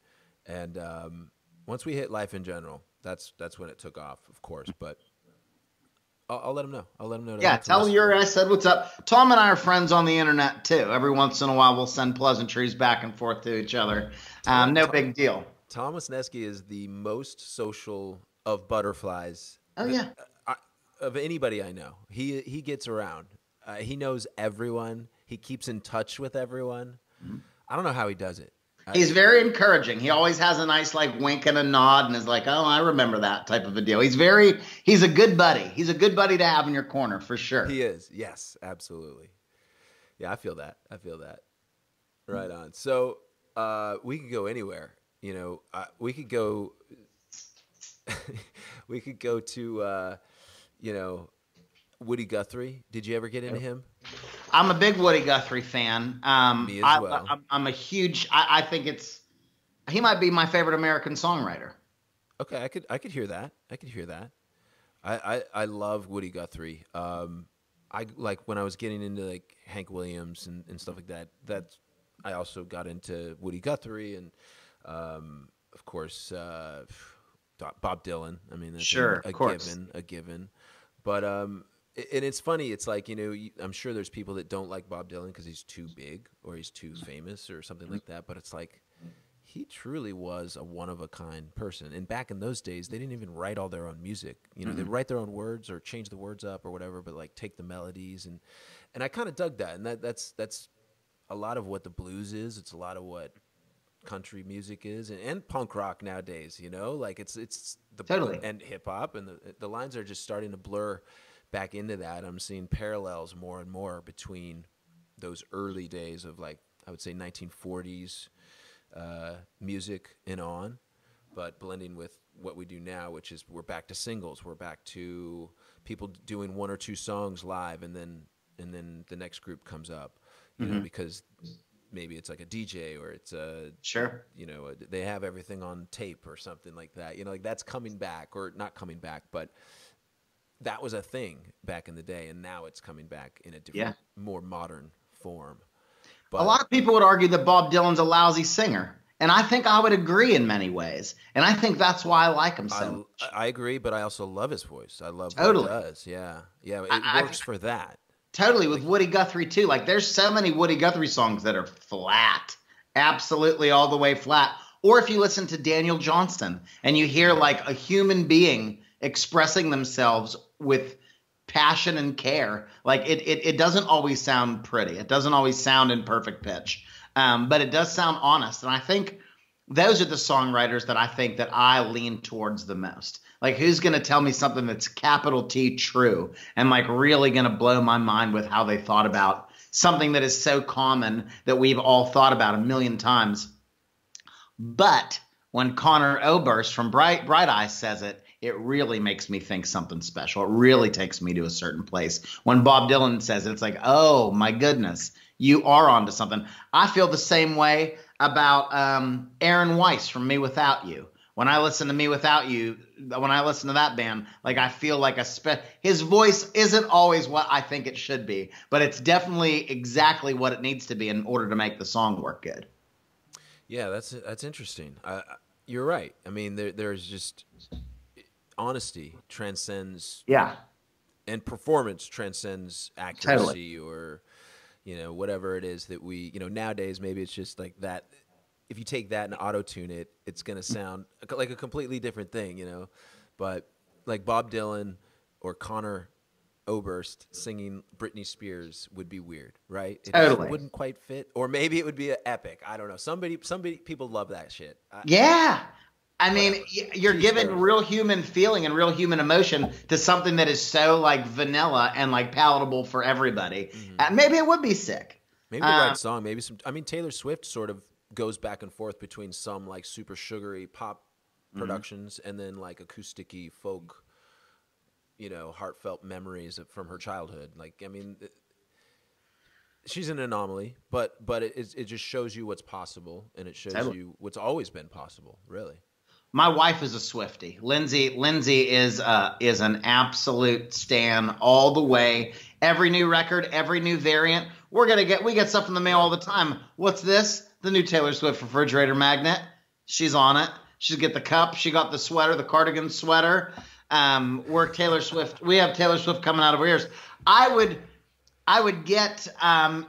and. Um, Once we hit Life in General, that's that's when it took off, of course. But I'll, I'll let him know. I'll let him know. Yeah, tell Yuri I said what's up. Tom and I are friends on the internet too. Every once in a while, we'll send pleasantries back and forth to each other. Um, no Tom, big deal. Thomas Nesky is the most social of butterflies. Oh yeah, that, uh, I, of anybody I know. He he gets around. Uh, he knows everyone. He keeps in touch with everyone. Mm-hmm. I don't know how he does it. He's very encouraging. He always has a nice like wink and a nod and is like, oh, I remember that type of a deal. He's very, he's a good buddy. He's a good buddy to have in your corner for sure. He is. Yes, absolutely. Yeah, I feel that. I feel that. Right on. So uh, we could go anywhere. You know, uh, we could go, we could go to, uh, you know, Woody Guthrie. Did you ever get into him? I'm a big Woody Guthrie fan. Um, Me as I, well. I, I'm a huge. I, I think it's. He might be my favorite American songwriter. Okay, I could. I could hear that. I could hear that. I. I, I love Woody Guthrie. Um, I like when I was getting into like Hank Williams and, and stuff like that. That's. I also got into Woody Guthrie and, um, of course, uh, Bob Dylan. I mean, that's sure, a, a of course. given, a given, but um. And it's funny. It's like, you know, I'm sure there's people that don't like Bob Dylan because he's too big or he's too famous or something like that. But it's like he truly was a one-of-a-kind person. And back in those days, they didn't even write all their own music. You know, mm-hmm. they'd write their own words or change the words up or whatever, but like take the melodies. And and I kind of dug that. And that that's that's a lot of what the blues is. It's a lot of what country music is and, and punk rock nowadays, you know, like it's it's the totally. And hip hop and the the lines are just starting to blur back into that. I'm seeing parallels more and more between those early days of like, I would say nineteen forties uh, music and on, but blending with what we do now, which is we're back to singles. We're back to people doing one or two songs live and then and then the next group comes up, you mm-hmm. know, because maybe it's like a D J or it's a, sure, you know, a, they have everything on tape or something like that. You know, like that's coming back or not coming back, but that was a thing back in the day, and now it's coming back in a different, yeah. more modern form. But a lot of people would argue that Bob Dylan's a lousy singer, and I think I would agree in many ways, and I think that's why I like him so I, much. I agree, but I also love his voice. I love totally. what he does. Yeah, yeah, it I, works I, for that. Totally, with Woody Guthrie too. Like, there's so many Woody Guthrie songs that are flat, absolutely all the way flat. Or if you listen to Daniel Johnston and you hear like a human being expressing themselves with passion and care, like it, it, it doesn't always sound pretty. It doesn't always sound in perfect pitch, um, but it does sound honest. And I think those are the songwriters that I think that I lean towards the most. Like, who's going to tell me something that's capital T true and like really going to blow my mind with how they thought about something that is so common that we've all thought about a million times. But when Connor Oberst from Bright, Bright Eye says it, it really makes me think something special. It really takes me to a certain place. When Bob Dylan says it, it's like, oh, my goodness, you are onto something. I feel the same way about um, Aaron Weiss from Me Without You. When I listen to Me Without You, when I listen to that band, like I feel like a spe- his voice isn't always what I think it should be, but it's definitely exactly what it needs to be in order to make the song work good. Yeah, that's that's interesting. Uh, you're right. I mean, there there's just honesty transcends. Yeah. And performance transcends accuracy, totally. Or, you know, whatever it is that we, you know, nowadays maybe it's just like that. If you take that and auto-tune it, it's going to sound like a completely different thing, you know. But like Bob Dylan or Connor Oberst singing Britney Spears would be weird, right? It totally. Wouldn't quite fit. Or maybe it would be an epic. I don't know. Somebody, somebody, people love that shit. I, yeah. I mean, whatever. You're giving real human feeling and real human emotion to something that is so like vanilla and like palatable for everybody. Mm-hmm. Uh, maybe it would be sick. Maybe the um, right song. Maybe some, I mean, Taylor Swift sort of goes back and forth between some like super sugary pop productions mm-hmm. and then like acousticy folk, you know, heartfelt memories of, from her childhood. Like, I mean, it, she's an anomaly, but but it, it, it just shows you what's possible, and it shows totally. You what's always been possible, really. My wife is a Swiftie. Lindsay Lindsay is uh, is an absolute stan all the way. Every new record, every new variant, we're gonna get we get stuff in the mail all the time. What's this? The new Taylor Swift refrigerator magnet. She's on it. She'll get the cup. She got the sweater, the cardigan sweater. Um, we're Taylor Swift. We have Taylor Swift coming out of our ears. I would, I would get, um,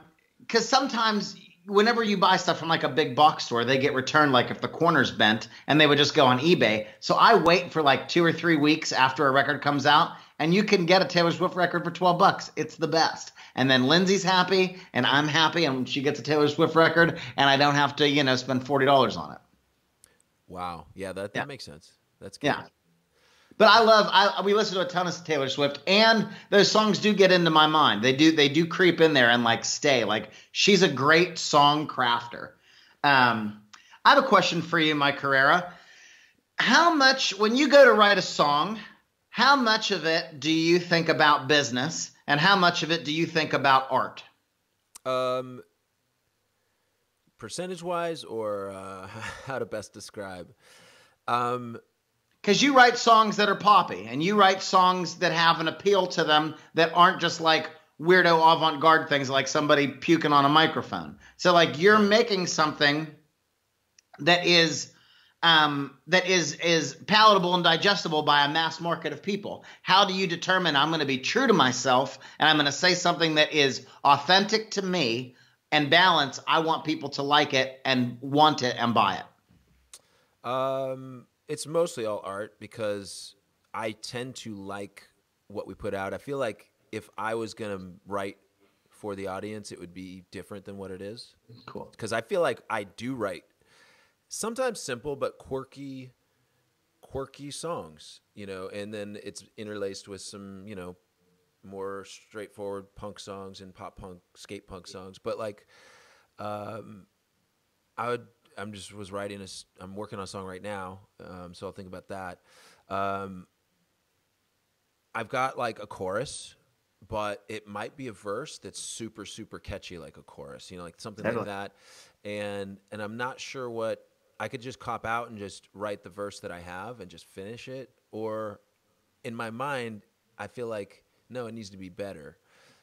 cause sometimes whenever you buy stuff from like a big box store, they get returned. Like if the corner's bent, and they would just go on eBay. So I wait for like two or three weeks after a record comes out, and you can get a Taylor Swift record for twelve bucks. It's the best. And then Lindsay's happy, and I'm happy, and she gets a Taylor Swift record, and I don't have to, you know, spend forty dollars on it. Wow. Yeah, that, that yeah. makes sense. That's good. Yeah. But I love I, – we listen to a ton of Taylor Swift, and those songs do get into my mind. They do they do creep in there and, like, stay. Like, she's a great song crafter. Um, I have a question for you, Mike Herrera. How much – when you go to write a song, how much of it do you think about business? And how much of it do you think about art? Um, percentage-wise, or uh, how to best describe? Um, because you write songs that are poppy, and you write songs that have an appeal to them that aren't just like weirdo avant-garde things, like somebody puking on a microphone. So, like, you're making something that is um, that is is palatable and digestible by a mass market of people. How do you determine I'm going to be true to myself and I'm going to say something that is authentic to me and balance? I want people to like it and want it and buy it. Um, it's mostly all art because I tend to like what we put out. I feel like if I was going to write for the audience, it would be different than what it is. Cool. Because I feel like I do write sometimes simple but quirky, quirky songs, you know, and then it's interlaced with some, you know, more straightforward punk songs and pop punk, skate punk songs. But like, um, I would, I'm just was writing a, I'm working on a song right now, um, so I'll think about that. Um, I've got like a chorus, but it might be a verse that's super, super catchy, like a chorus, you know, like something like that. And and I'm not sure what. I could just cop out and just write the verse that I have and just finish it. Or in my mind, I feel like, no, it needs to be better.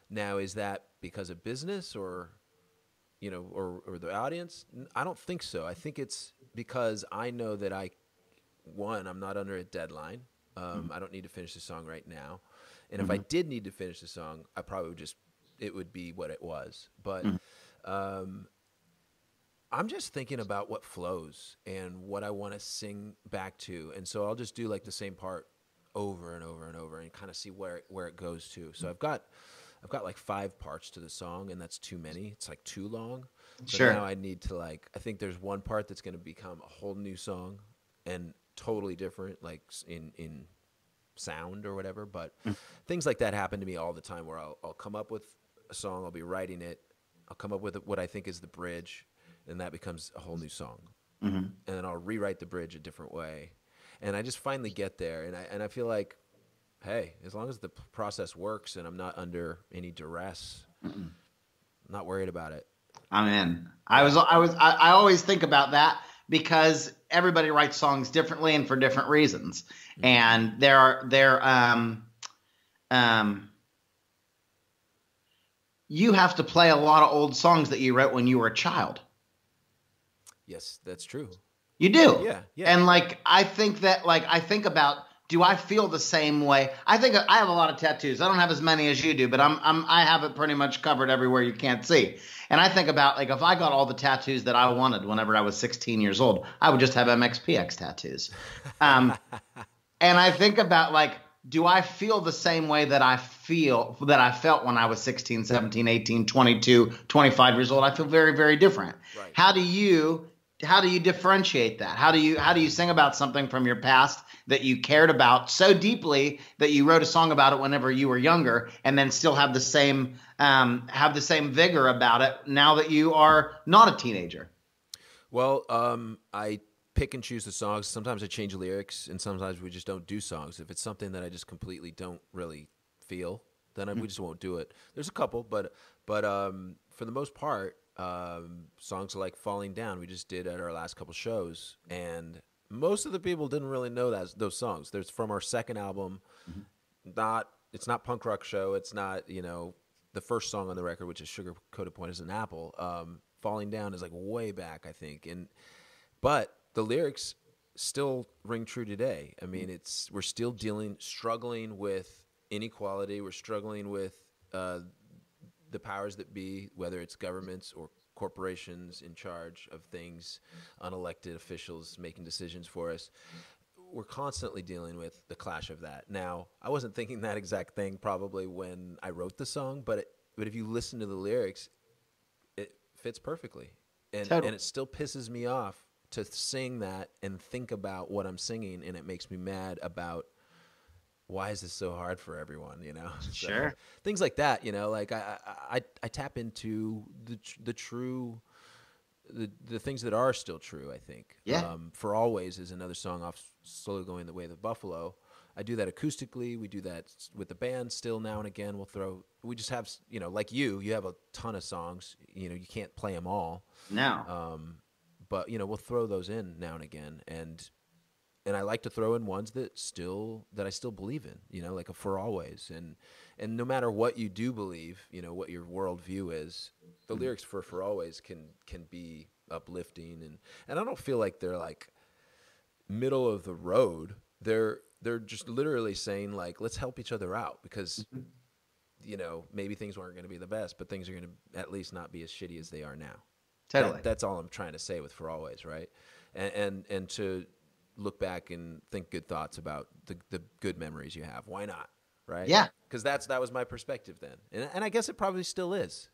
Now, is that because of business or, you know, or, or the audience? I don't think so. I think it's because I know that I, one, I'm not under a deadline. Um, mm-hmm. I don't need to finish the song right now. And mm-hmm. if I did need to finish the song, I probably would just it would be what it was. But mm-hmm. um, I'm just thinking about what flows and what I want to sing back to. And so I'll just do like the same part over and over and over and kind of see where, where it goes to. So I've got, I've got like five parts to the song, and that's too many. It's like too long. So sure. Now I need to like, I think there's one part that's going to become a whole new song and totally different, like in, in sound or whatever. But things like that happen to me all the time, where I'll, I'll come up with a song, I'll be writing it, I'll come up with what I think is the bridge, and that becomes a whole new song. Mm-hmm. And then I'll rewrite the bridge a different way. And I just finally get there. And I, and I feel like, hey, as long as the process works and I'm not under any duress, mm-mm. I'm not worried about it. I'm in. I was, I was, I, I always think about that, because everybody writes songs differently and for different reasons. Mm-hmm. And there are, there, um, um, you have to play a lot of old songs that you wrote when you were a child. Yes, that's true. You do. Yeah, yeah. And like, I think that, like, I think about, do I feel the same way? I think I have a lot of tattoos. I don't have as many as you do, but I'm, I'm, I have it pretty much covered everywhere you can't see. And I think about, like, if I got all the tattoos that I wanted whenever I was sixteen years old, I would just have M X P X tattoos. Um, and I think about, like, do I feel the same way that I feel that I felt when I was sixteen, seventeen, eighteen, twenty-two, twenty-five years old? I feel very, very different. Right. How do you, how do you differentiate that? How do you, how do you sing about something from your past that you cared about so deeply that you wrote a song about it whenever you were younger, and then still have the same, um, have the same vigor about it now that you are not a teenager? Well, um, I pick and choose the songs. Sometimes I change lyrics, and sometimes we just don't do songs. If it's something that I just completely don't really feel, then I, mm-hmm. we just won't do it. There's a couple, but, but, um, for the most part, um, songs like Falling Down, we just did at our last couple shows, and most of the people didn't really know that those songs. There's from our second album. Mm-hmm. Not, it's not Punk Rock Show. It's not, you know, the first song on the record, which is Sugar Coated Point as an Apple. Um, Falling Down is like way back, I think. And, but the lyrics still ring true today. I mean, it's, we're still dealing, struggling with inequality. We're struggling with, uh, the powers that be, whether it's governments or corporations in charge of things, unelected officials making decisions for us. We're constantly dealing with the clash of that. Now, I wasn't thinking that exact thing probably when I wrote the song, but it, but if you listen to the lyrics, it fits perfectly. And, totally. And it still pisses me off to sing that and think about what I'm singing, and it makes me mad about why is this so hard for everyone, you know? So, sure. Things like that, you know, like I, I, I tap into the, tr the true, the, the things that are still true, I think. Yeah. Um, For Always is another song off Slowly Going the Way of the Buffalo. I do that acoustically. We do that with the band still now and again. We'll throw, we just have, you know, like you, you have a ton of songs, you know, you can't play them all. No. Um, but you know, we'll throw those in now and again. And, And I like to throw in ones that still, that I still believe in, you know, like a For Always. And, and no matter what you do believe, you know, what your worldview is, the mm-hmm. lyrics for For Always can, can be uplifting. And, and I don't feel like they're like middle of the road. They're, they're just literally saying like, let's help each other out because, mm-hmm. you know, maybe things weren't going to be the best, but things are going to at least not be as shitty as they are now. Totally. That, that's all I'm trying to say with For Always. Right. And, and, and to, look back and think good thoughts about the, the good memories you have. Why not? Right. Yeah. Cause that's, that was my perspective then. And, and I guess it probably still is.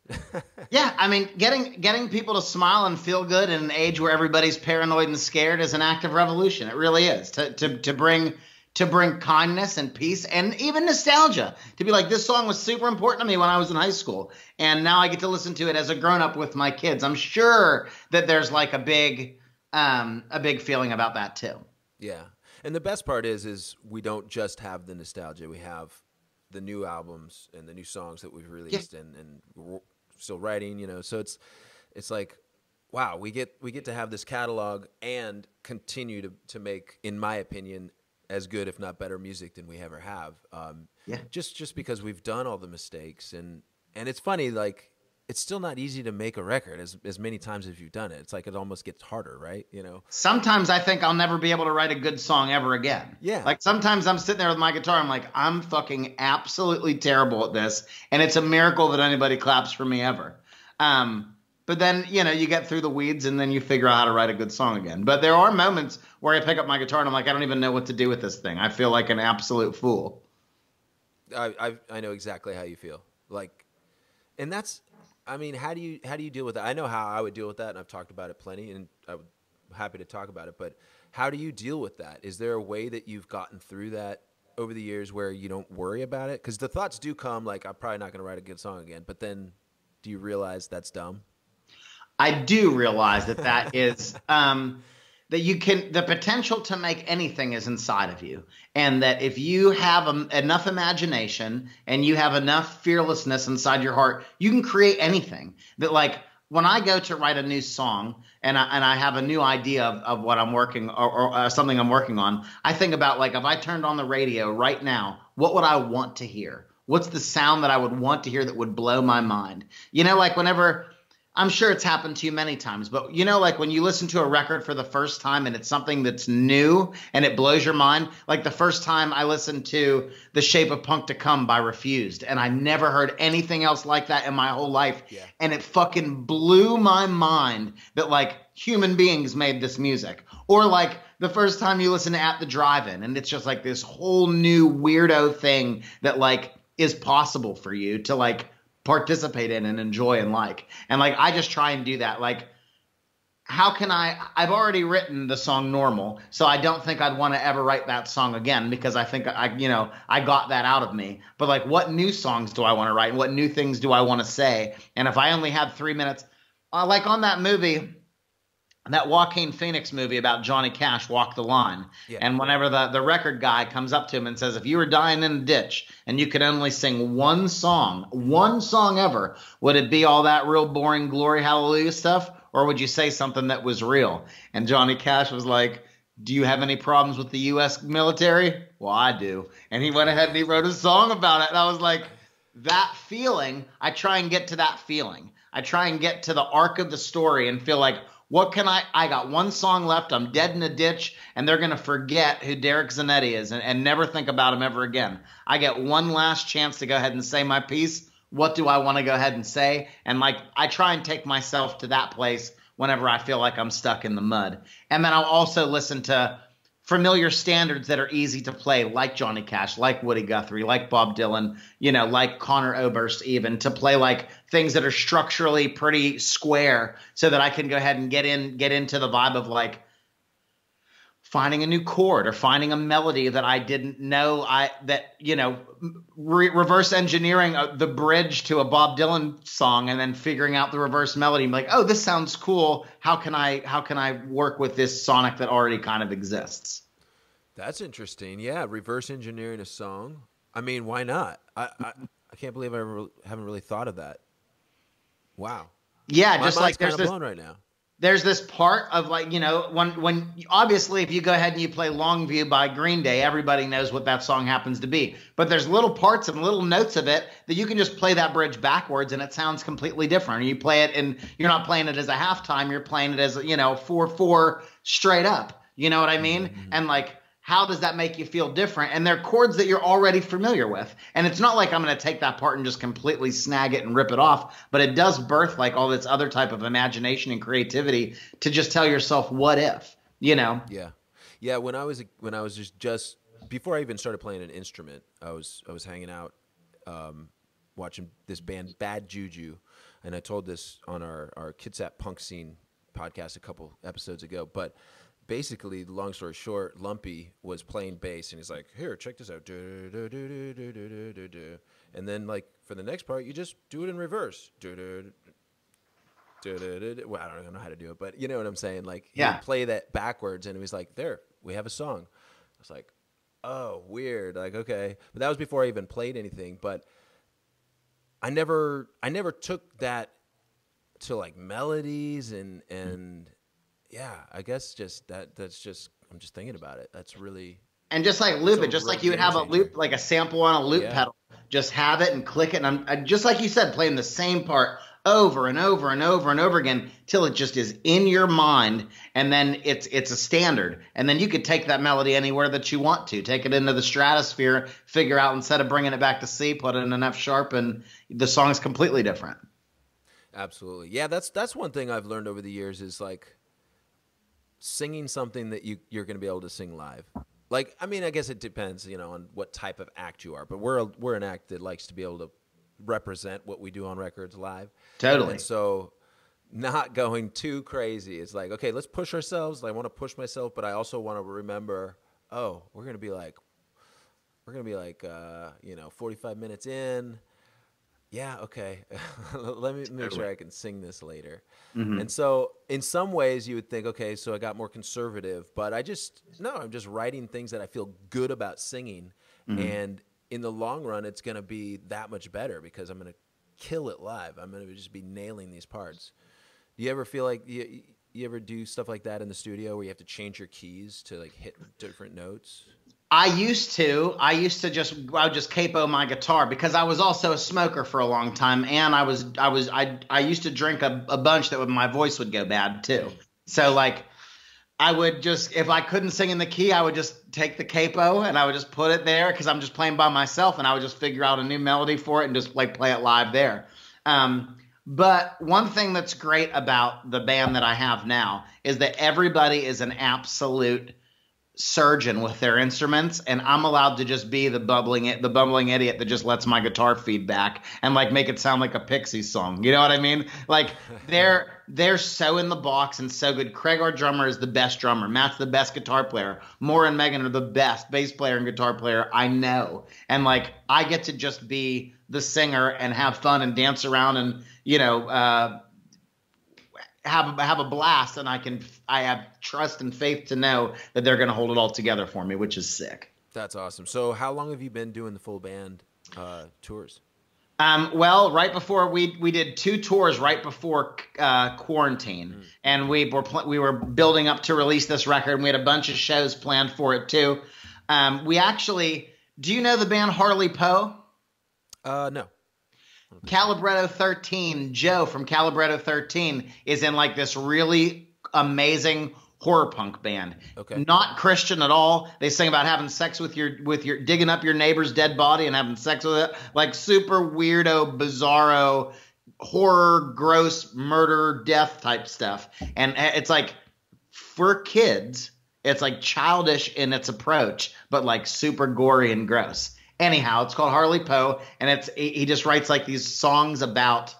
Yeah. I mean, getting, getting people to smile and feel good in an age where everybody's paranoid and scared is an act of revolution. It really is to, to, to bring, to bring kindness and peace and even nostalgia, to be like, this song was super important to me when I was in high school. And now I get to listen to it as a grown up with my kids. I'm sure that there's like a big, um, a big feeling about that too. Yeah. And the best part is, is we don't just have the nostalgia. We have the new albums and the new songs that we've released yeah. and, and we're still writing, you know, so it's, it's like, wow, we get, we get to have this catalog and continue to, to make, in my opinion, as good, if not better music than we ever have. Um, yeah. Just, just because we've done all the mistakes and, and it's funny, like it's still not easy to make a record as, as many times as you've done it. It's like it almost gets harder, right? You know, sometimes I think I'll never be able to write a good song ever again. Yeah. Like sometimes I'm sitting there with my guitar. I'm like, I'm fucking absolutely terrible at this. And it's a miracle that anybody claps for me ever. Um, but then, you know, you get through the weeds and then you figure out how to write a good song again. But there are moments where I pick up my guitar and I'm like, I don't even know what to do with this thing. I feel like an absolute fool. I, I, I know exactly how you feel. Like, and that's, I mean, how do you how do you deal with that? I know how I would deal with that, and I've talked about it plenty, and I'm happy to talk about it. But how do you deal with that? Is there a way that you've gotten through that over the years where you don't worry about it? Because the thoughts do come, like, I'm probably not going to write a good song again. But then, do you realize that's dumb? I do realize that that is um, that you can the potential to make anything is inside of you, and that if you have um, enough imagination and you have enough fearlessness inside your heart, you can create anything. That like when I go to write a new song and I, and I have a new idea of, of what I'm working or, or uh, something I'm working on, I think about like if I turned on the radio right now, what would I want to hear? What's the sound that I would want to hear that would blow my mind? You know, like whenever. I'm sure it's happened to you many times, but you know, like when you listen to a record for the first time and it's something that's new and it blows your mind. Like the first time I listened to The Shape of Punk to Come by Refused, and I never heard anything else like that in my whole life. Yeah. And it fucking blew my mind that like human beings made this music. Or like the first time you listen to At the Drive-In and it's just like this whole new weirdo thing that like is possible for you to like participate in and enjoy and like. And like I just try and do that. Like how can I I've already written the song Normal, so I don't think I'd want to ever write that song again because I think I you know I got that out of me. But like what new songs do I want to write and what new things do I want to say? And if I only have three minutes uh, like on that movie, that Joaquin Phoenix movie about Johnny Cash, Walk the Line. Yeah. And whenever the, the record guy comes up to him and says, if you were dying in a ditch and you could only sing one song, one song ever, would it be all that real boring glory hallelujah stuff? Or would you say something that was real? And Johnny Cash was like, do you have any problems with the U S military? Well, I do. And he went ahead and he wrote a song about it. And I was like, that feeling, I try and get to that feeling. I try and get to the arc of the story and feel like, what can I, I got one song left, I'm dead in a ditch, and they're going to forget who Derek Zanetti is and, and never think about him ever again. I get one last chance to go ahead and say my piece. What do I want to go ahead and say? And like, I try and take myself to that place whenever I feel like I'm stuck in the mud. And then I'll also listen to familiar standards that are easy to play, like Johnny Cash, like Woody Guthrie, like Bob Dylan, you know, like Conor Oberst even, to play like things that are structurally pretty square so that I can go ahead and get in, get into the vibe of like finding a new chord or finding a melody that I didn't know I, that, you know, re reverse engineering a, the bridge to a Bob Dylan song and then figuring out the reverse melody. I'm like, oh, this sounds cool. How can I, how can I work with this sonic that already kind of exists? That's interesting. Yeah. Reverse engineering a song. I mean, why not? I, I, I can't believe I re haven't really thought of that. Wow. Yeah. My just like there's this blown right now. There's this part of like, you know, when, when obviously if you go ahead and you play Longview by Green Day, everybody knows what that song happens to be. But there's little parts and little notes of it that you can just play that bridge backwards and it sounds completely different. You play it and you're not playing it as a halftime. You're playing it as, you know, four, four straight up. You know what I mean? Mm-hmm. And like, how does that make you feel different? And they're chords that you're already familiar with. And it's not like I'm going to take that part and just completely snag it and rip it off, but it does birth like all this other type of imagination and creativity to just tell yourself, what if, you know? Yeah. Yeah. When I was, when I was just, just before I even started playing an instrument, I was, I was hanging out, um, watching this band Bad Juju. And I told this on our, our Kids at Punk Scene podcast a couple episodes ago, but basically, long story short, Lumpy was playing bass, and he's like, here, check this out. Do, do, do, do, do, do, do, do. And then, like, for the next part, you just do it in reverse. Do, do, do, do, do, do. Well, I don't know how to do it, but you know what I'm saying? Like, yeah. He would play that backwards, and he was like, there, we have a song. I was like, oh, weird. Like, okay. But that was before I even played anything, but I never, I never took that to, like, melodies and... and mm. Yeah, I guess just that that's just I'm just thinking about it. That's really and just like loop it, just like you would have a loop, like a sample on a loop yeah. pedal. Just have it and click it. And I'm I, just like you said, playing the same part over and over and over and over again till it just is in your mind, and then it's it's a standard. And then you could take that melody anywhere that you want to. Take it into the stratosphere, figure out instead of bringing it back to C, put it in an F sharp, and the song's completely different. Absolutely. Yeah, that's that's one thing I've learned over the years is like singing something that you, you're going to be able to sing live. Like, I mean, I guess it depends, you know, on what type of act you are. But we're a, we're an act that likes to be able to represent what we do on records live. Totally. And so not going too crazy. It's like, okay, let's push ourselves. I want to push myself, but I also want to remember, oh, we're going to be like, we're going to be like, uh, you know, forty-five minutes in. Yeah, okay. Let me make sure I can sing this later. Mm-hmm. And so in some ways you would think, okay, so I got more conservative, but I just, no, I'm just writing things that I feel good about singing. Mm-hmm. And in the long run, it's going to be that much better because I'm going to kill it live. I'm going to just be nailing these parts. Do you ever feel like you, you ever do stuff like that in the studio where you have to change your keys to like hit different notes? I used to, I used to just, I would just capo my guitar because I was also a smoker for a long time. And I was, I was, I, I used to drink a, a bunch that would, my voice would go bad too. So like I would just, if I couldn't sing in the key, I would just take the capo and I would just put it there because I'm just playing by myself, and I would just figure out a new melody for it and just like play it live there. Um, But one thing that's great about the band that I have now is that everybody is an absolute surgeon with their instruments, and I'm allowed to just be the bubbling it the bumbling idiot that just lets my guitar feed back and like make it sound like a Pixie song. You know what I mean? Like they're they're so in the box and so good. Craig, our drummer, is the best drummer. Matt's the best guitar player. More and Megan are the best bass player and guitar player I know. And like I get to just be the singer and have fun and dance around and, you know, uh have have a blast, and I can I have trust and faith to know that they're going to hold it all together for me, which is sick. That's awesome. So how long have you been doing the full band uh, tours? Um, well, right before we we did two tours right before uh, quarantine, mm. and we were we were building up to release this record, and we had a bunch of shows planned for it too. Um, we actually, do you know the band Harley Poe? Uh, no. Calibretto thirteen, Joe from Calibretto thirteen is in like this really amazing horror punk band. Okay. Not Christian at all. They sing about having sex with your with your digging up your neighbor's dead body and having sex with it. Like super weirdo, bizarro, horror, gross, murder, death type stuff. And it's like for kids, it's like childish in its approach, but like super gory and gross. Anyhow, it's called Harley Poe, and it's he just writes like these songs about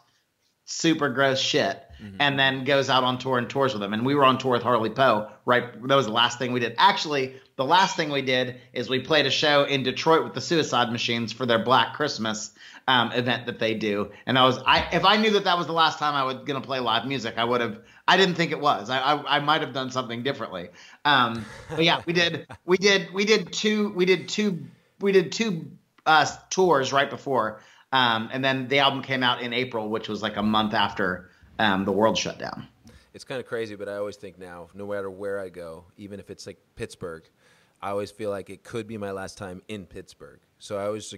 super gross shit, mm-hmm. and then goes out on tour and tours with them. And we were on tour with Harley Poe, right? That was the last thing we did. Actually, the last thing we did is we played a show in Detroit with the Suicide Machines for their Black Christmas um, event that they do. And I was, I if I knew that that was the last time I was gonna play live music, I would have. I didn't think it was. I I, I might have done something differently. Um, but yeah, we did, we did, we did two, we did two. We did two uh, tours right before, um, and then the album came out in April, which was like a month after um, the world shut down. It's kind of crazy, but I always think now, no matter where I go, even if it's like Pittsburgh, I always feel like it could be my last time in Pittsburgh. So I always,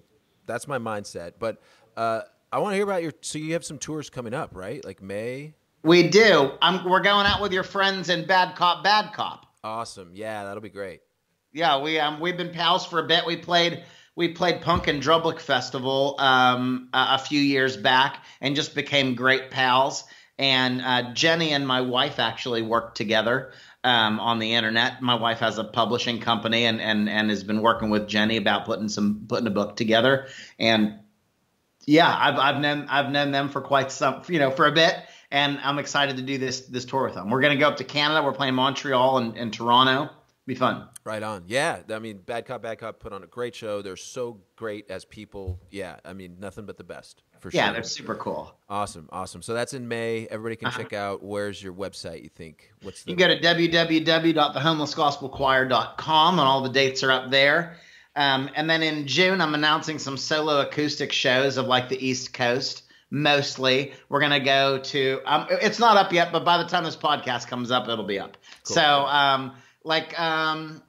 that's my mindset. But uh, I want to hear about your, so you have some tours coming up, right? Like May? We do. I'm, we're going out with your friends in Bad Cop, Bad Cop. Awesome. Yeah, that'll be great. Yeah, we um we've been pals for a bit. We played we played Punk and Drublick Festival um a, a few years back and just became great pals. And uh, Jenny and my wife actually worked together um, on the internet. My wife has a publishing company and and and has been working with Jenny about putting some putting a book together. And yeah, I've I've known I've known them for quite some you know for a bit. And I'm excited to do this this tour with them. We're gonna go up to Canada. We're playing Montreal and, and Toronto. Be fun. Right on. Yeah. I mean, Bad Cop, Bad Cop put on a great show. They're so great as people. Yeah. I mean, nothing but the best for yeah, sure. Yeah, they're super cool. Awesome. Awesome. So that's in May. Everybody can uh-huh. check out. Where's your website, you think? What's the You go to w w w dot the homeless gospel choir dot com and all the dates are up there. Um, and then in June, I'm announcing some solo acoustic shows of like the East Coast. Mostly, we're going to go to, um, it's not up yet, but by the time this podcast comes up, it'll be up. Cool. So, um, Like um,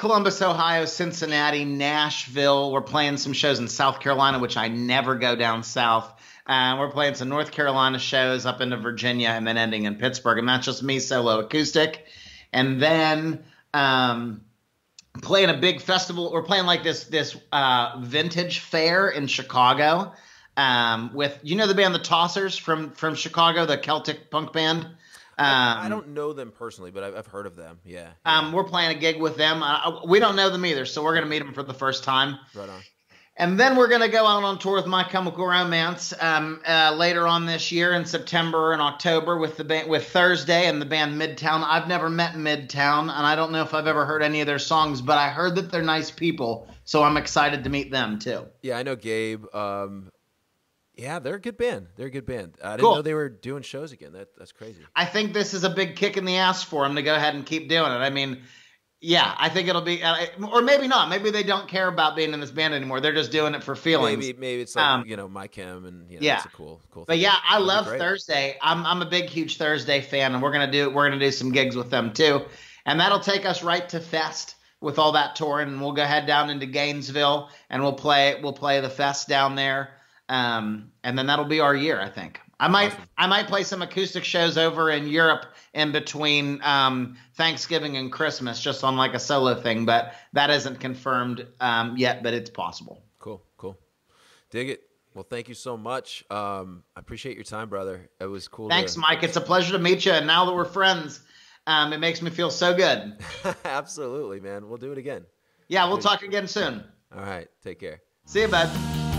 Columbus, Ohio, Cincinnati, Nashville. We're playing some shows in South Carolina, which I never go down south. Uh, we're playing some North Carolina shows up into Virginia and then ending in Pittsburgh. And that's just me solo acoustic. And then um, playing a big festival. We're playing like this this uh, vintage fair in Chicago um, with, you know, the band The Tossers from, from Chicago, the Celtic punk band. Um, I don't know them personally, but I've heard of them. Yeah. yeah. Um, we're playing a gig with them. Uh, we don't know them either, so we're going to meet them for the first time. Right on. And then we're going to go out on tour with My Chemical Romance um, uh, later on this year in September and October with the band, with Thursday and the band Midtown. I've never met Midtown, and I don't know if I've ever heard any of their songs, but I heard that they're nice people, so I'm excited to meet them too. Yeah, I know Gabe. Um Yeah, they're a good band. They're a good band. I didn't cool. know they were doing shows again. That That's crazy. I think this is a big kick in the ass for them to go ahead and keep doing it. I mean, yeah, I think it'll be – or maybe not. Maybe they don't care about being in this band anymore. They're just doing it for feelings. Maybe, maybe it's like, um, you know, My Chem and, you know, yeah. It's a cool, cool thing. But, yeah, I That'd love Thursday. I'm, I'm a big, huge Thursday fan, and we're going to do we're gonna do some gigs with them too. And that'll take us right to Fest with all that touring, and we'll go head down into Gainesville, and we'll play we'll play the Fest down there. Um, and then that'll be our year, I think. I might awesome. I might play some acoustic shows over in Europe in between um, Thanksgiving and Christmas, just on like a solo thing, but that isn't confirmed um, yet, but it's possible. Cool, cool. Dig it. Well, thank you so much. Um, I appreciate your time, brother. It was cool. Thanks, to... Mike. It's a pleasure to meet you. And now that we're friends, um, it makes me feel so good. Absolutely, man. We'll do it again. Yeah, we'll Dude. talk again soon. All right. Take care. See you, bud.